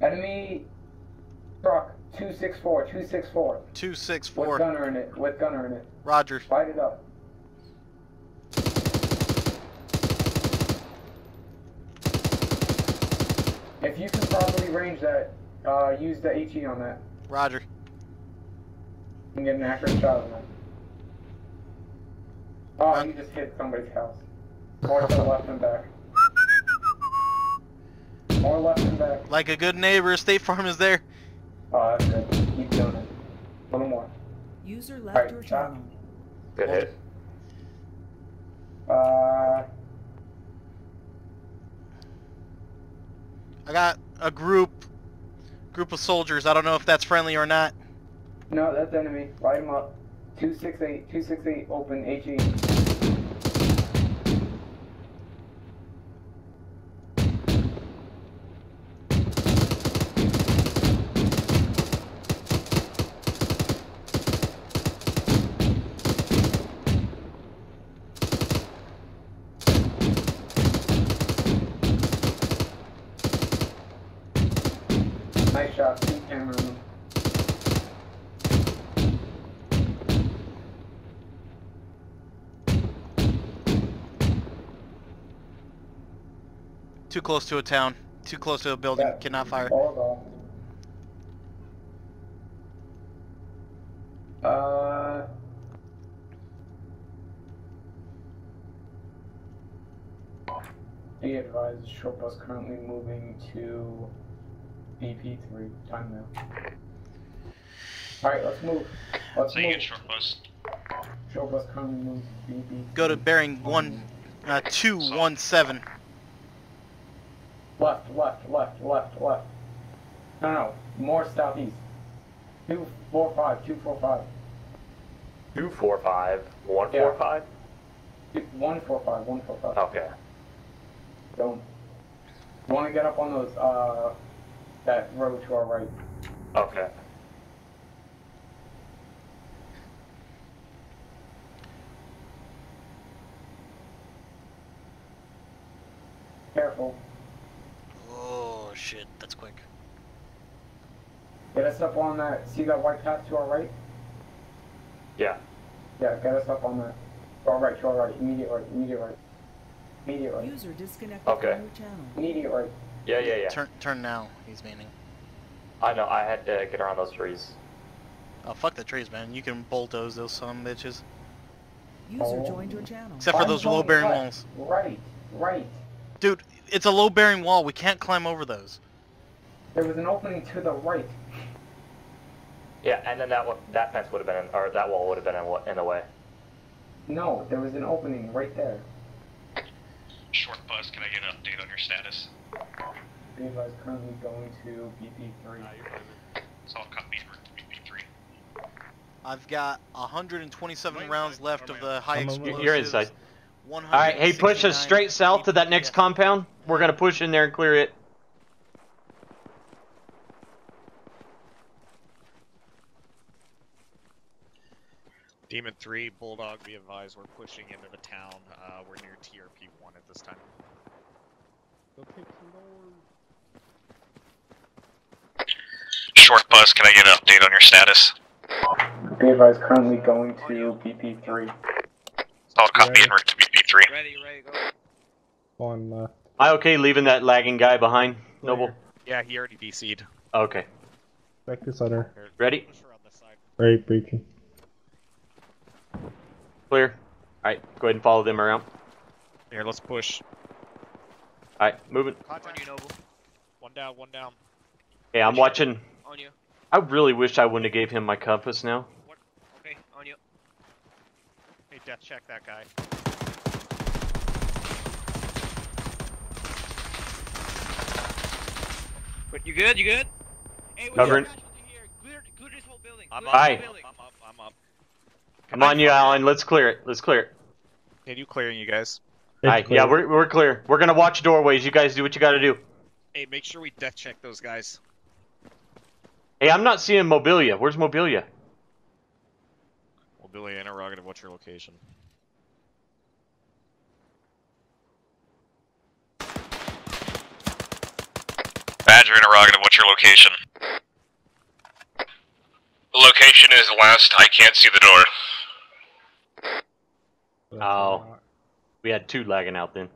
Enemy truck 264. 264. 264. With gunner in it. With gunner in it. Roger. Fight it up. If you can properly range that, use the HE on that. Roger. You can get an accurate shot on that. Oh, you just hit somebody's house. More to the left and back. More left and back. Like a good neighbor, State Farm is there. Oh, that's good. Keep doing it. A little more. User left right, your channel. Good hit. I got a group of soldiers. I don't know if that's friendly or not. No, that's enemy. Light them up. 268, 268, open, HE. Nice shot, two camera. Too close to a town, too close to a building, yeah. Cannot fire. Be advised, short bus currently moving to BP3, time now. Alright, let's move. Let's move. Short bus. Short bus currently moves to BP3. Go to bearing 217. Left, left, left, left, left. No, no, more southeast. 245, 245. 245, 145? Yeah. 145, 145. Okay. Don't. You want to get up on those, that road to our right. Okay. Careful. Shit, that's quick. Get us up on that. See that white path to our right? Yeah. Yeah, get us up on that. To our right, to our right. Immediate right, immediate right. Immediate right. User disconnected. Okay. Immediate right. Yeah, yeah, yeah. Turn now, he's meaning. I know, I had to get around those trees. Oh, fuck the trees, man. You can bulldoze those son of bitches. User joined your channel. Except for those low bearing walls. Right, right. Dude. It's a low bearing wall, we can't climb over those. There was an opening to the right. Yeah, and then that fence would have been, or that wall would have been in the way. No, there was an opening right there. Short bus, can I get an update on your status? BMP is currently going to BP3. It's all copy for BP3. I've got 127 rounds left of the high explosives. You're inside. All right, hey, push us straight south to that next compound. We're going to push in there and clear it. Demon 3, Bulldog, be advised, we're pushing into the town. We're near TRP 1 at this time. Short bus, can I get an update on your status? Be advised, currently going to BP3. I'll copy and route to BP3. Ready, ready, go. On left. I okay leaving that lagging guy behind, Noble? Yeah, he already DC'd. Okay. Back to center. Ready? Ready, breaching. Clear. Alright, go ahead and follow them around. Here, let's push. Alright, moving. Contact you, Noble. One down, one down. Hey, I'm watching. On you. I really wish I wouldn't have gave him my compass now. Okay, on you. Death check that guy. But you good? Hey, we covering. Clear this whole building. I'm up. I'm up. Come on, you Alan. Let's clear it. Let's clear it. Hey, you clearing, you guys? Alright, yeah, we're clear. We're gonna watch doorways. You guys do what you gotta do. Hey, make sure we death check those guys. Hey, I'm not seeing Mobilia. Where's Mobilia? Billy, interrogative, what's your location? Badger, interrogative, what's your location? The location is last, I can't see the door. Oh. We had two lagging out then.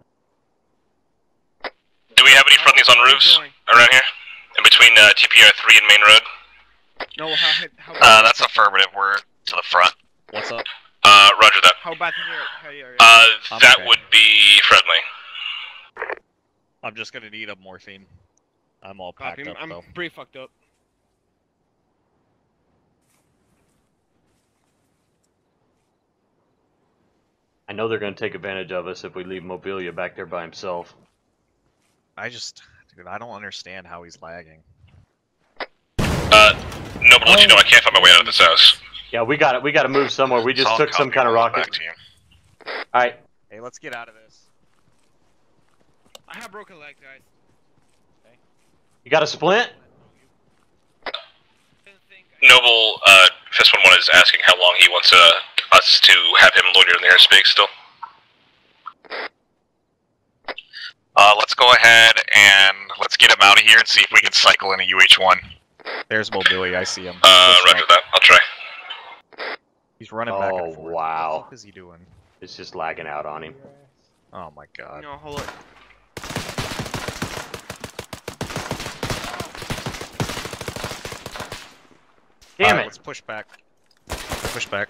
Do we have any friendlies on roofs around here? In between TPR 3 and Main Road? No, that's affirmative, we're to the front. What's up? Roger that. How about here? That okay. Would be friendly. I'm just gonna need a morphine. I'm all packed up, though. I'm pretty fucked up. I know they're gonna take advantage of us if we leave Mobilia back there by himself. Dude, I don't understand how he's lagging. No, but I'll let you know I can't find my way out of this house. Yeah, we gotta move somewhere. We just took some kind of rocket. Alright. Hey, let's get out of this. I have broken leg, guys. Okay. You got a splint? Noble, Fist11 is asking how long he wants us to have him loiter in the airspace still. Let's go ahead and let's get him out of here and see if we can cycle in a UH1. There's Mobilia, I see him. Roger that, I'll try. He's running back and forth. Oh, wow. What the fuck is he doing? It's just lagging out on him. Oh my god. No, hold up. Damn it! Let's push back. Push back.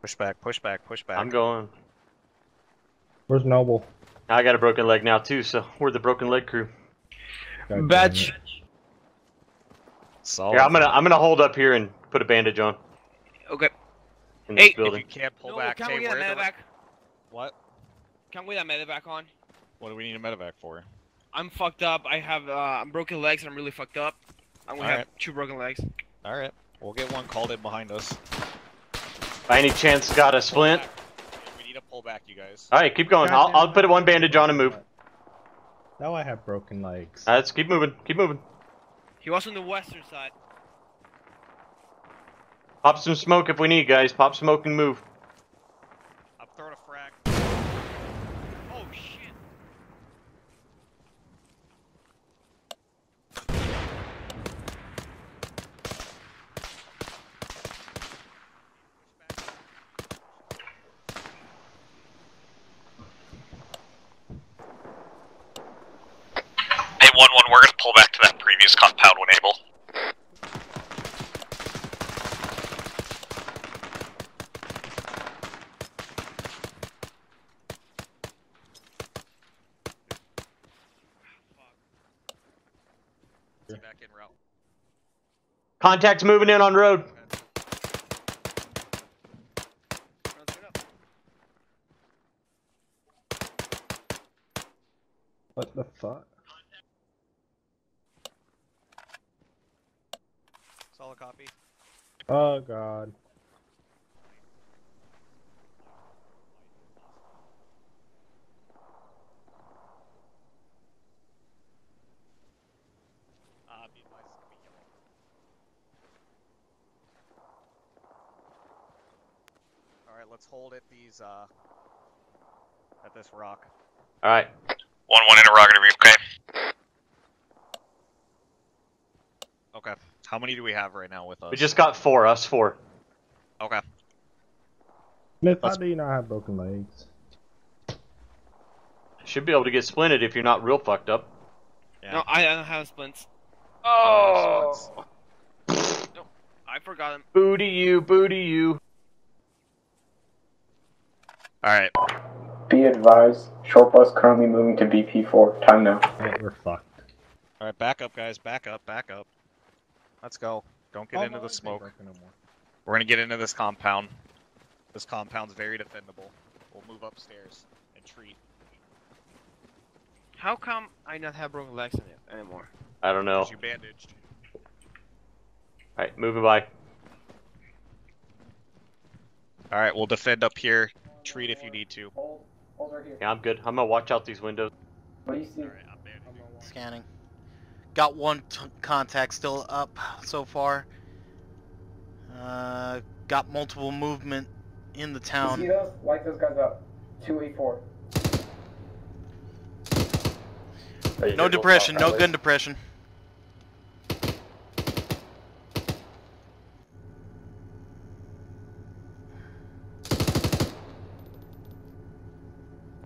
Push back, push back, push back. I'm going. Where's Noble? I got a broken leg now too, so we're the broken leg crew. Batch. Solid. Here, I'm gonna hold up here and put a bandage on. Okay. In this building. If you can't pull back, can we get a medevac? What? Can we get a medevac on? What do we need a medevac for? I'm fucked up. I have broken legs and I'm really fucked up. I only have 2 broken legs. Alright, we'll get one called in behind us. By any chance, got a splint? We need a pullback, you guys. Alright, keep going. I'll put one bandage on and move. Now I have broken legs. Let's keep moving. Keep moving. He was on the western side. Pop some smoke if we need, guys. Pop smoke and move. I'm throwing a frag. Oh, shit. We're gonna pull back to that previous compound when able. Back in route. Contacts moving in on road. What the fuck? Copy. Oh god. Alright, let's hold at these at this rock. Alright. 1-1 interrogative, okay. Okay. How many do we have right now with us? We just got 4, us 4. Okay. Smith, how do you not have broken legs? Should be able to get splinted if you're not real fucked up. Yeah. No, I don't have splints. Oh! No, I forgot him. Booty you, booty you. Alright. Be advised, short bus currently moving to BP4. Time now. Alright, we're fucked. Alright, back up, guys. Back up, back up. Let's go. Don't get into the smoke. We're gonna get into this compound. This compound's very defendable. We'll move upstairs and treat. How come I not have broken legs in it anymore? I don't know. You bandaged. Alright, moving by. Alright, we'll defend up here. Treat if you need to. Hold right here. Yeah, I'm good. I'm gonna watch out these windows. What do you see? Alright, I'm bandaging. Scanning. Got 1 contact still up so far. Got multiple movement in the town. You see those? Light those guys up. 284. No depression, no gun depression.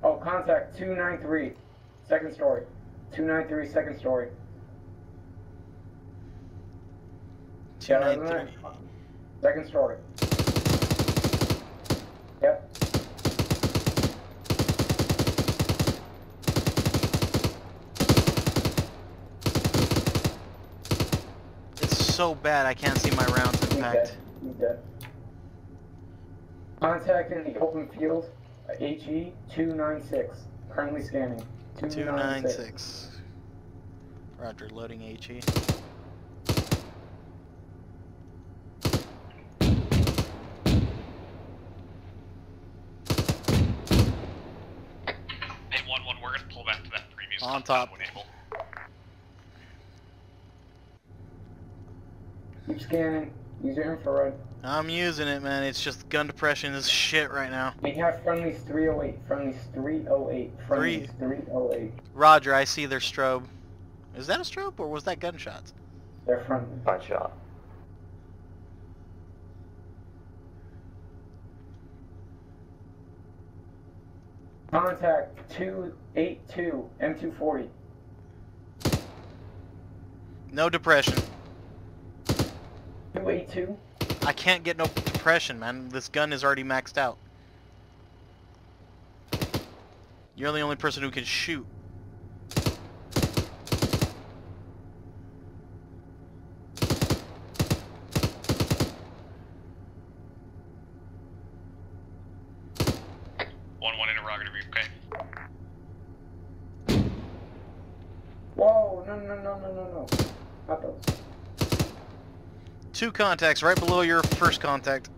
Oh, contact 293. Second story. 293, second story. 293. Second story. Yep. It's so bad I can't see my rounds impact. He's dead. Contact in the open field. HE 296. Currently scanning. 296. Roger, loading HE. On top. Keep scanning. Use your infrared. I'm using it, man. It's just gun depression is shit right now. We have friendlies 308. Friendlies 308. Friendlies 308. Roger, I see their strobe. Is that a strobe or was that gunshots? They're friendly. Gunshot. Contact 282 M240. No depression. 282? I can't get no depression, man. This gun is already maxed out. You're the only person who can shoot. Two contacts right below your first contact.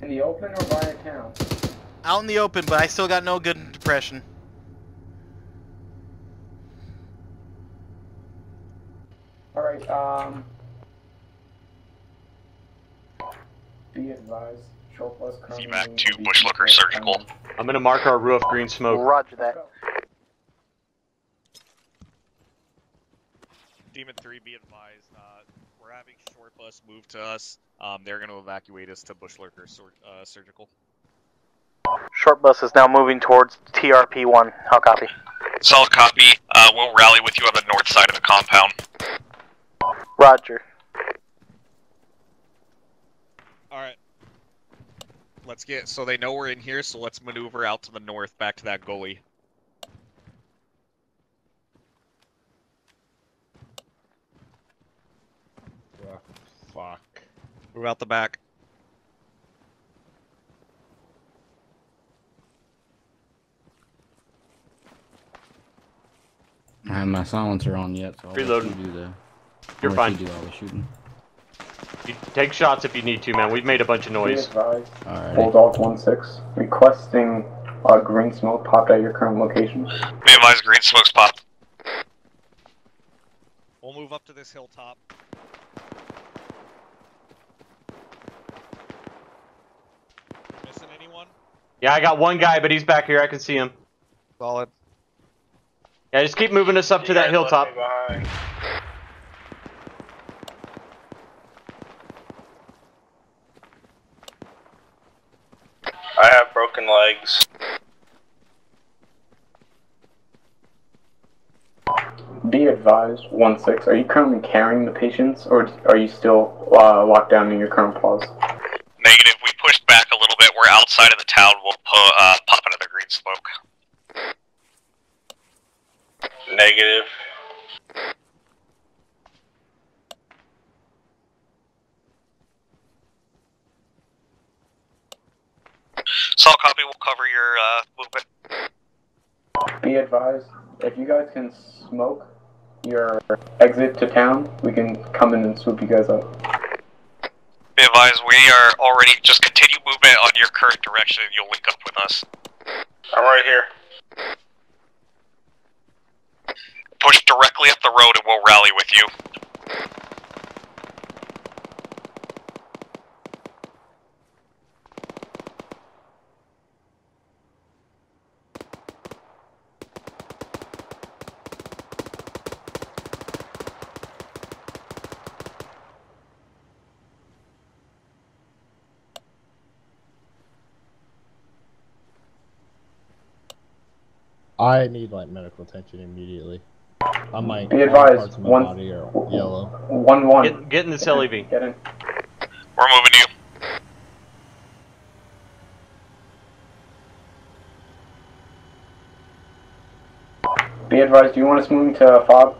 In the open or by account? Out in the open, but I still got no good depression. Alright, be advised, Troll Plus currently... CMAC 2, Bushlurker surgical. I'm gonna mark our roof, green smoke. Roger that. Demon 3, be advised, we're having short bus move to us. They're going to evacuate us to Bushlurker surgical. Short bus is now moving towards TRP 1. I'll copy. Solid copy. We'll rally with you on the north side of the compound. Roger. Alright. Let's get, so they know we're in here, so let's maneuver out to the north, back to that gully. Fuck. Move out the back. I have my silencer on yet, so I'll reloading. Let you do the... You're fine. You do all the shooting. You take shots if you need to, man. We've made a bunch of noise. Alright. Hold alt 16. Requesting green smoke popped at your current location. Be advised, green smoke's popped. We'll move up to this hilltop. Yeah, I got one guy, but he's back here. I can see him. Solid. Yeah, just keep moving us up to that hilltop. I have broken legs. Be advised, 1-6. Are you currently carrying the patients, or are you still locked down in your current pause? Negative. We pushed back a little bit. We're outside of the town. We'll pop another green smoke. Negative. Solid copy. We'll cover your movement. Be advised, if you guys can smoke your exit to town, we can come in and swoop you guys up. Advised, we are already, just continue movement on your current direction and you'll link up with us. I'm right here. Push directly up the road and we'll rally with you. I need, like, medical attention immediately. I might. Be advised, one yellow. 1-1. Get in this LAV. Get in. We're moving you. Be advised, do you want us moving to FOB?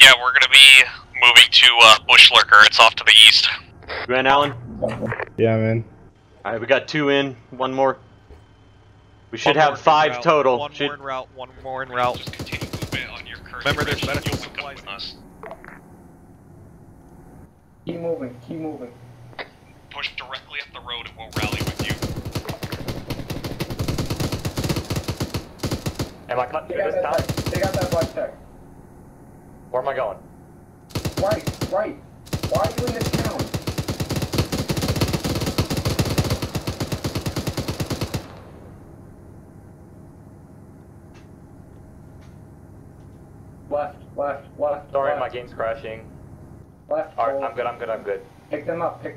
Yeah, we're gonna be moving to Bushlurker. It's off to the east. Grand Allen? Yeah, man. Alright, we got 2 in, one more. We should have 5 total. One more in route, one more in route. Just continue movement on your current. Remember, there's medical supplies with us. Keep moving, keep moving. Push directly up the road and we'll rally with you. Am I cut through this time? Take out that black tech. Where am I going? Right, right. Why are you in this town? Left. Sorry, left. My game's crashing. Left. Alright, I'm good. Pick them up. Be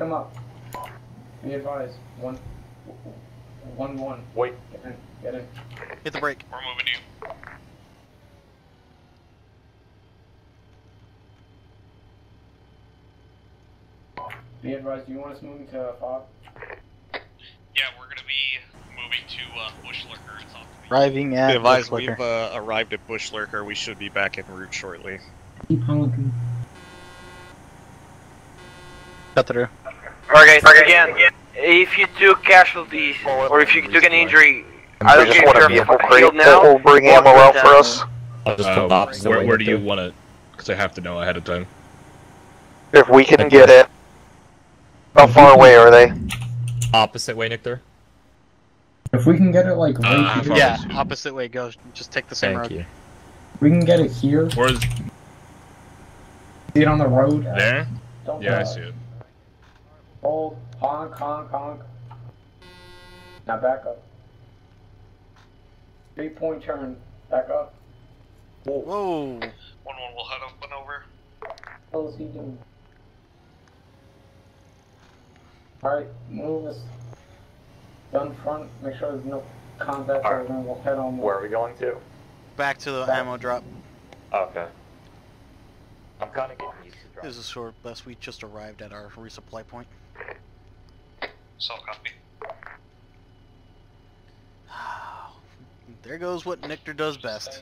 advised. One. Wait. Get in. Hit the brake. We're moving you. Be advised, do you want us moving to FOB? Yeah, we're gonna be moving to Bushlurker. It's off the arriving at Bushlurker. We've arrived at Bushlurker. We should be back en route shortly. Keep honking. Cut through. Okay, so again, if you took casualties or if you took an injury, I don't care if you're healed now. Bring ammo out for us. Where do you want it? Because I have to know ahead of time. If we can get it. How far away are they? Opposite way, Nictor. If we can get it like right here. Yeah, opposite way, go. Just take the same road. Thank you. We can get it here. Where's... See it on the road? There? Don't yeah, I see it. Hold, honk. Now back up. 3-point turn, back up. Whoa. 1-1, we'll head up and over. What is he doing? Alright, move us down front, make sure there's no combat, right. And we'll head on. Where are we going to? Back to the ammo drop. Okay. I'm kinda getting used to drop. This is for best we just arrived at our resupply point. So copy. There goes what Nictor does best.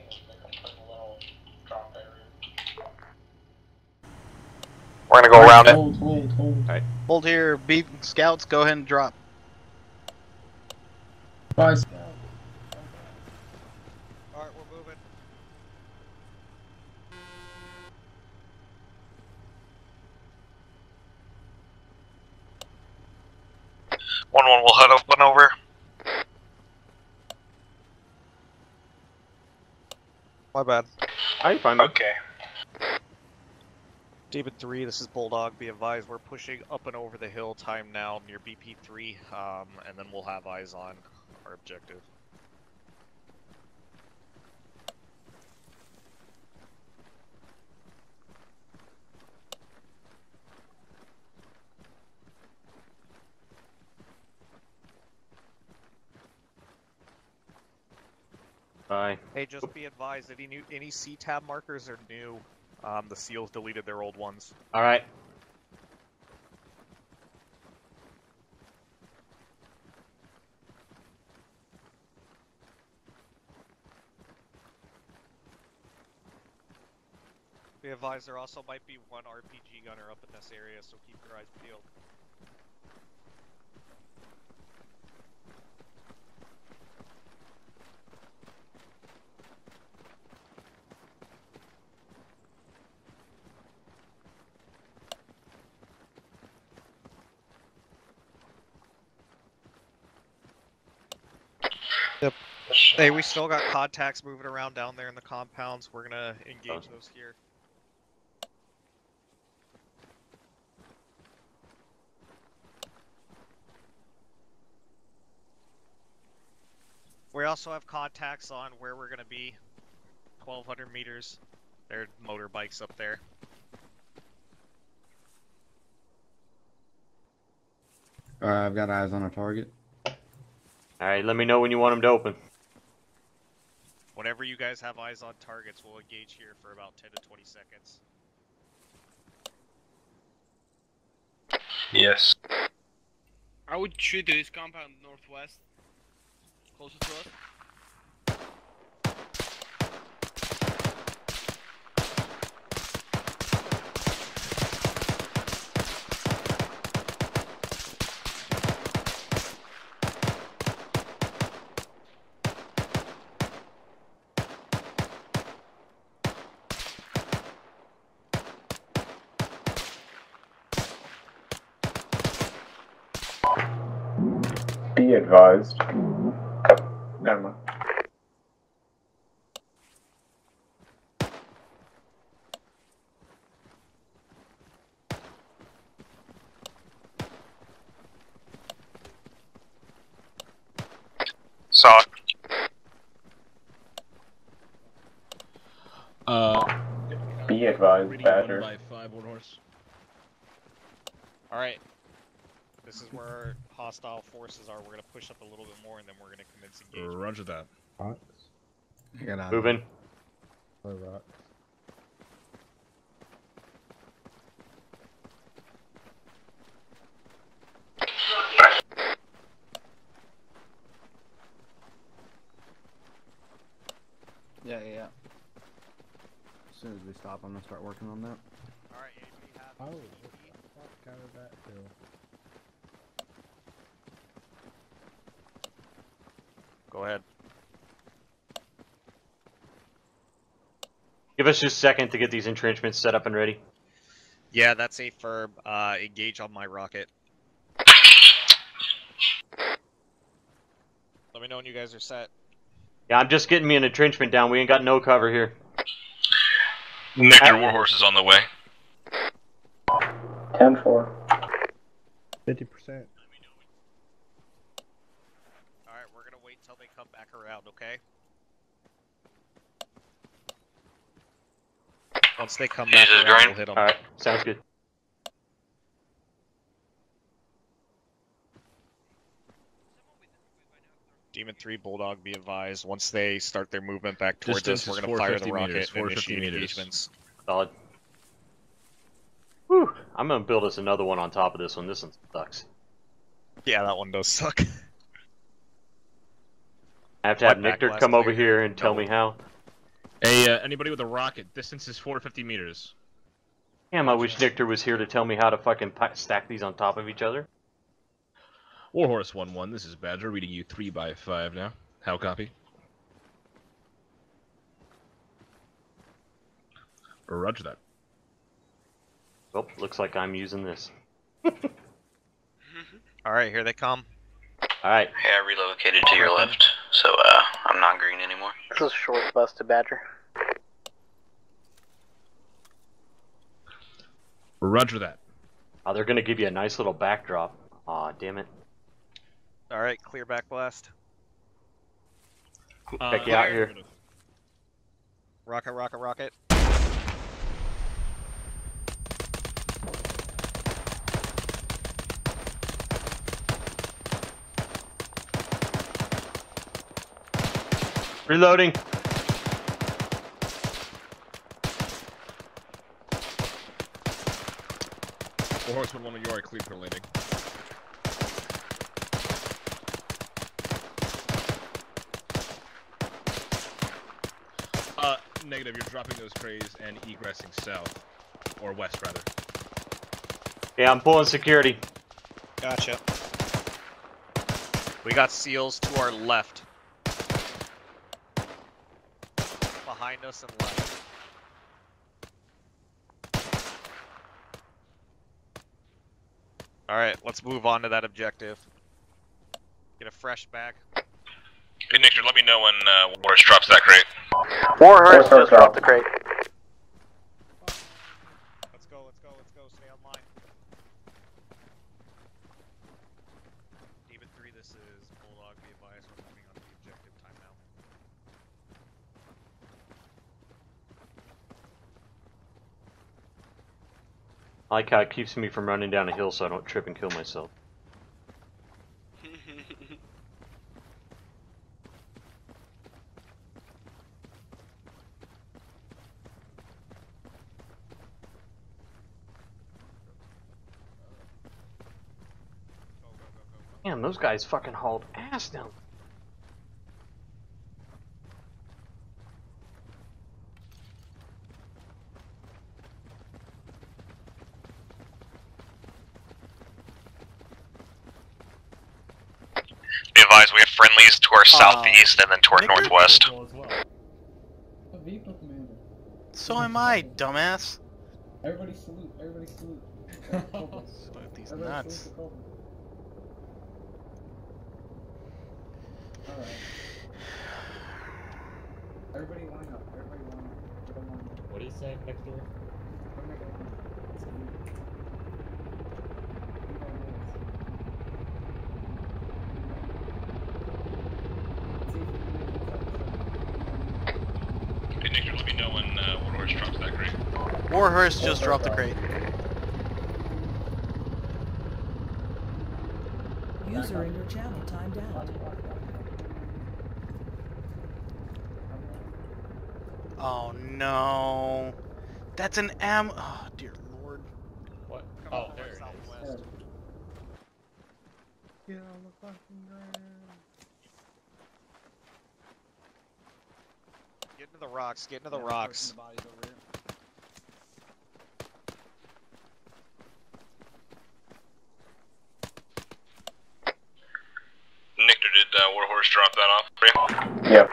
We're gonna go around it. Hold. Alright. Hold here, beat scouts, go ahead and drop. Bye, scout. Alright, we're moving. One, we'll head up and over. My bad. How you find it? Okay. David 3, this is Bulldog. Be advised, we're pushing up and over the hill. Time now near BP 3, and then we'll have eyes on our objective. Bye. Hey, just be advised that any CTAB markers are new. The SEALs deleted their old ones. Alright. Be advised, there also might be one RPG gunner up in this area, so keep your eyes peeled. Yep. Hey, we still got contacts moving around down there in the compounds. We're gonna engage those here. We also have contacts on where we're gonna be. 1,200 meters. There are motorbikes up there. Alright, I've got eyes on our target. Alright, let me know when you want them to open. Whenever you guys have eyes on targets, we'll engage here for about 10 to 20 seconds. Yes. I would shoot to this compound northwest, closer to us. Be advised. Never mind. Sorry. Be advised, Badger. Alright. This is where hostile forces are. We're going to push up a little bit more and then we're going to commence engagement. Roger that. Rocks. Moving. Rocks. Yeah. As soon as we stop, I'm going to start working on that. Alright, we have... Oh, what the fuck out of that hill? Go ahead. Give us just a second to get these entrenchments set up and ready. Yeah, that's a firm. Engage on my rocket. Let me know when you guys are set. Yeah, I'm just getting me an entrenchment down. We ain't got no cover here. Major Warhorse is on the way. 10-4. 50%. They come back around, okay? Once they come back around, we'll hit them. Alright, sounds good. Demon 3, Bulldog, be advised. Once they start their movement back towards us, we're going to fire the rocket and initiate engagements. Solid. Whew, I'm going to build us another one on top of this one. This one sucks. Yeah, that one does suck. I have to have Nictor come over here and tell me how. Hey, anybody with a rocket, distance is 450 meters. Damn, I wish Nictor was here to tell me how to fucking stack these on top of each other. Warhorse 1-1, this is Badger, reading you 3x5 now. How copy? Roger that. Well, looks like I'm using this. Alright, here they come. Alright. Hey, I relocated to your left, so I'm not green anymore. This is short bus to Badger. Roger that. Oh, they're gonna give you a nice little backdrop. Aw, damn it. Alright, clear backblast. Check you out here. Rocket, rocket, rocket. Reloading. Warhorse 1-1, you are clear for landing. Negative, you're dropping those crays and egressing south. Or west, rather. Yeah, I'm pulling security. Gotcha. We got SEALs to our left. Behind us and left. Alright, let's move on to that objective. Get a fresh bag. Hey, Nictor, let me know when Warhorse drops that crate. Warhorse just dropped the crate. Let's go, stay online. Demon 3, this is Bulldog, be advised, we're moving on to the objective timeout. I like how it keeps me from running down a hill so I don't trip and kill myself. Damn, those guys fucking hauled ass down. Be advised, we have friendlies to our southeast and then to our northwest. So am I, dumbass. Everybody salute, everybody salute. Salute these everybody nuts. Salute the Alright. Everybody line up, everybody line up. Everybody line up. What do you say, Victor? Warhorse just dropped the crate. User in your channel timed out. Oh no. That's an ammo. Oh dear lord. What? Oh, there it is. Get on the fucking ground. Get into the rocks, get into the rocks. Nictor, did Warhorse drop that off for you? Yep.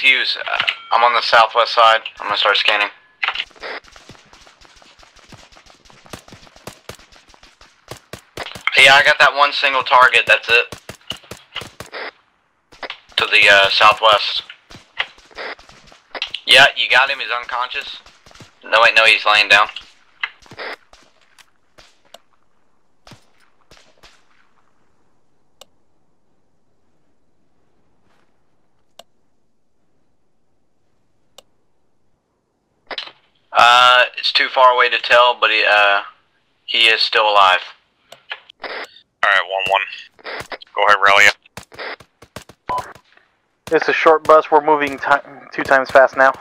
Hughes, I'm on the southwest side. I'm gonna start scanning. Yeah, I got that one single target, that's it. To the southwest. Yeah, you got him, he's unconscious. No, wait, no, he's laying down. It's too far away to tell, but he is still alive. Alright, 1-1. Go ahead, rally up. It's a short bus, we're moving two times fast now.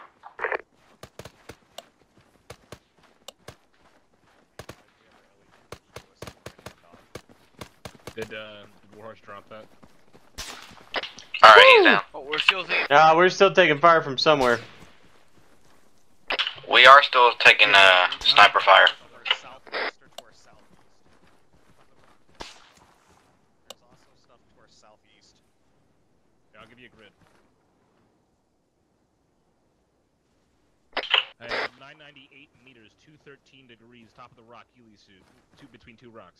Did Warhorse drop that? Alright, he's down. Oh, we're still taking fire from somewhere. We are still taking sniper fire. Top of the rock, between two rocks.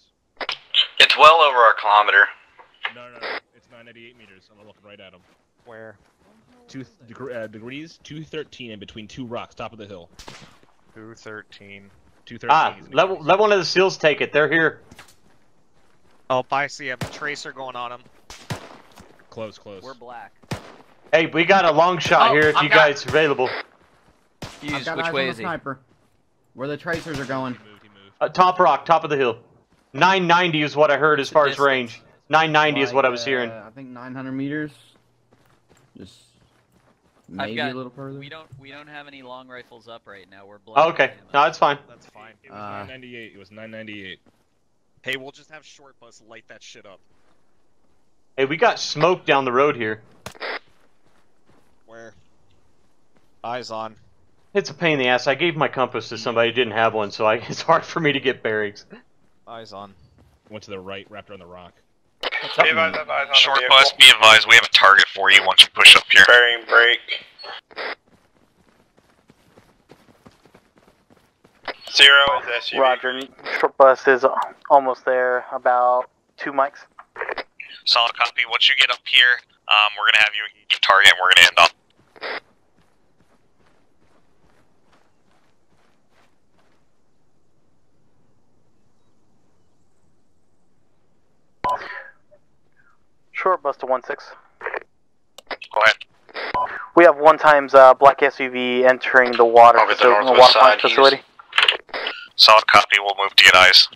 It's well over a kilometer. No, it's 998 meters. I'm looking right at him. Where? Degrees, 213 and between two rocks, top of the hill. 213. 213. Ah, let one of the SEALs take it. They're here. Oh, I see a tracer going on them. Close, close. We're black. Hey, we got a long shot here if you guys are available. Hughes, which way is he? Sniper. Where the tracers are going. He moved. Top rock, top of the hill. 990 is what I heard as far as range. 990 is what I was hearing. I think 900 meters. Just maybe a little further. We don't have any long rifles up right now. We're blown. Oh, okay. No, that's fine. That's fine. It was 998. It was 998. Hey, we'll just have short bus light that shit up. Hey, we got smoke down the road here. Where? Eyes on. It's a pain in the ass. I gave my compass to somebody who didn't have one, so it's hard for me to get bearings. Eyes on. Went to the right, wrapped around the rock. Be advised, eyes on short bus, be advised, we have a target for you once you push up here. Bearing break. Zero is SUV. Roger, short bus is almost there, about 2 mics. Solid copy. Once you get up here, we're going to have you get target and we're going to end up. Short bus to 1-6. Go ahead. We have one times black SUV entering the water facility. Solid copy. We'll move to get eyes.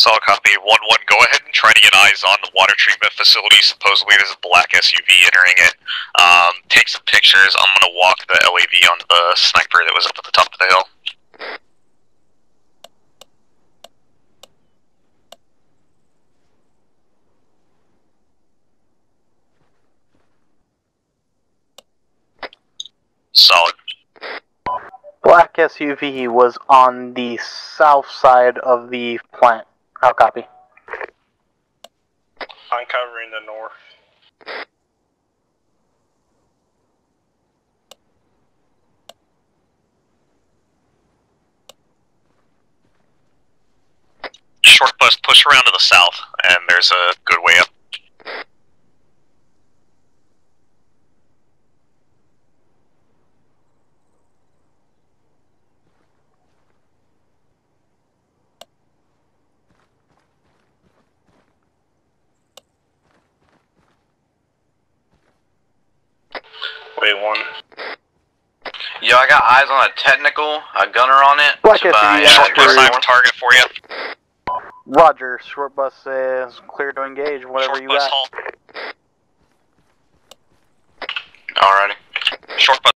Solid copy. 1-1, go ahead and try to get eyes on the water treatment facility. Supposedly there's a black SUV entering it. Take some pictures. I'm going to walk the LAV on the sniper that was up at the top of the hill. Solid. Black SUV was on the south side of the plant. I'll copy. I'm covering the north. Short bus, push around to the south, and there's a good way up. Wait, one. Yo, I got eyes on a technical, a gunner on it. Black SUV, target for you. Roger, short bus is clear to engage, whatever short you got. Alrighty. Short bus.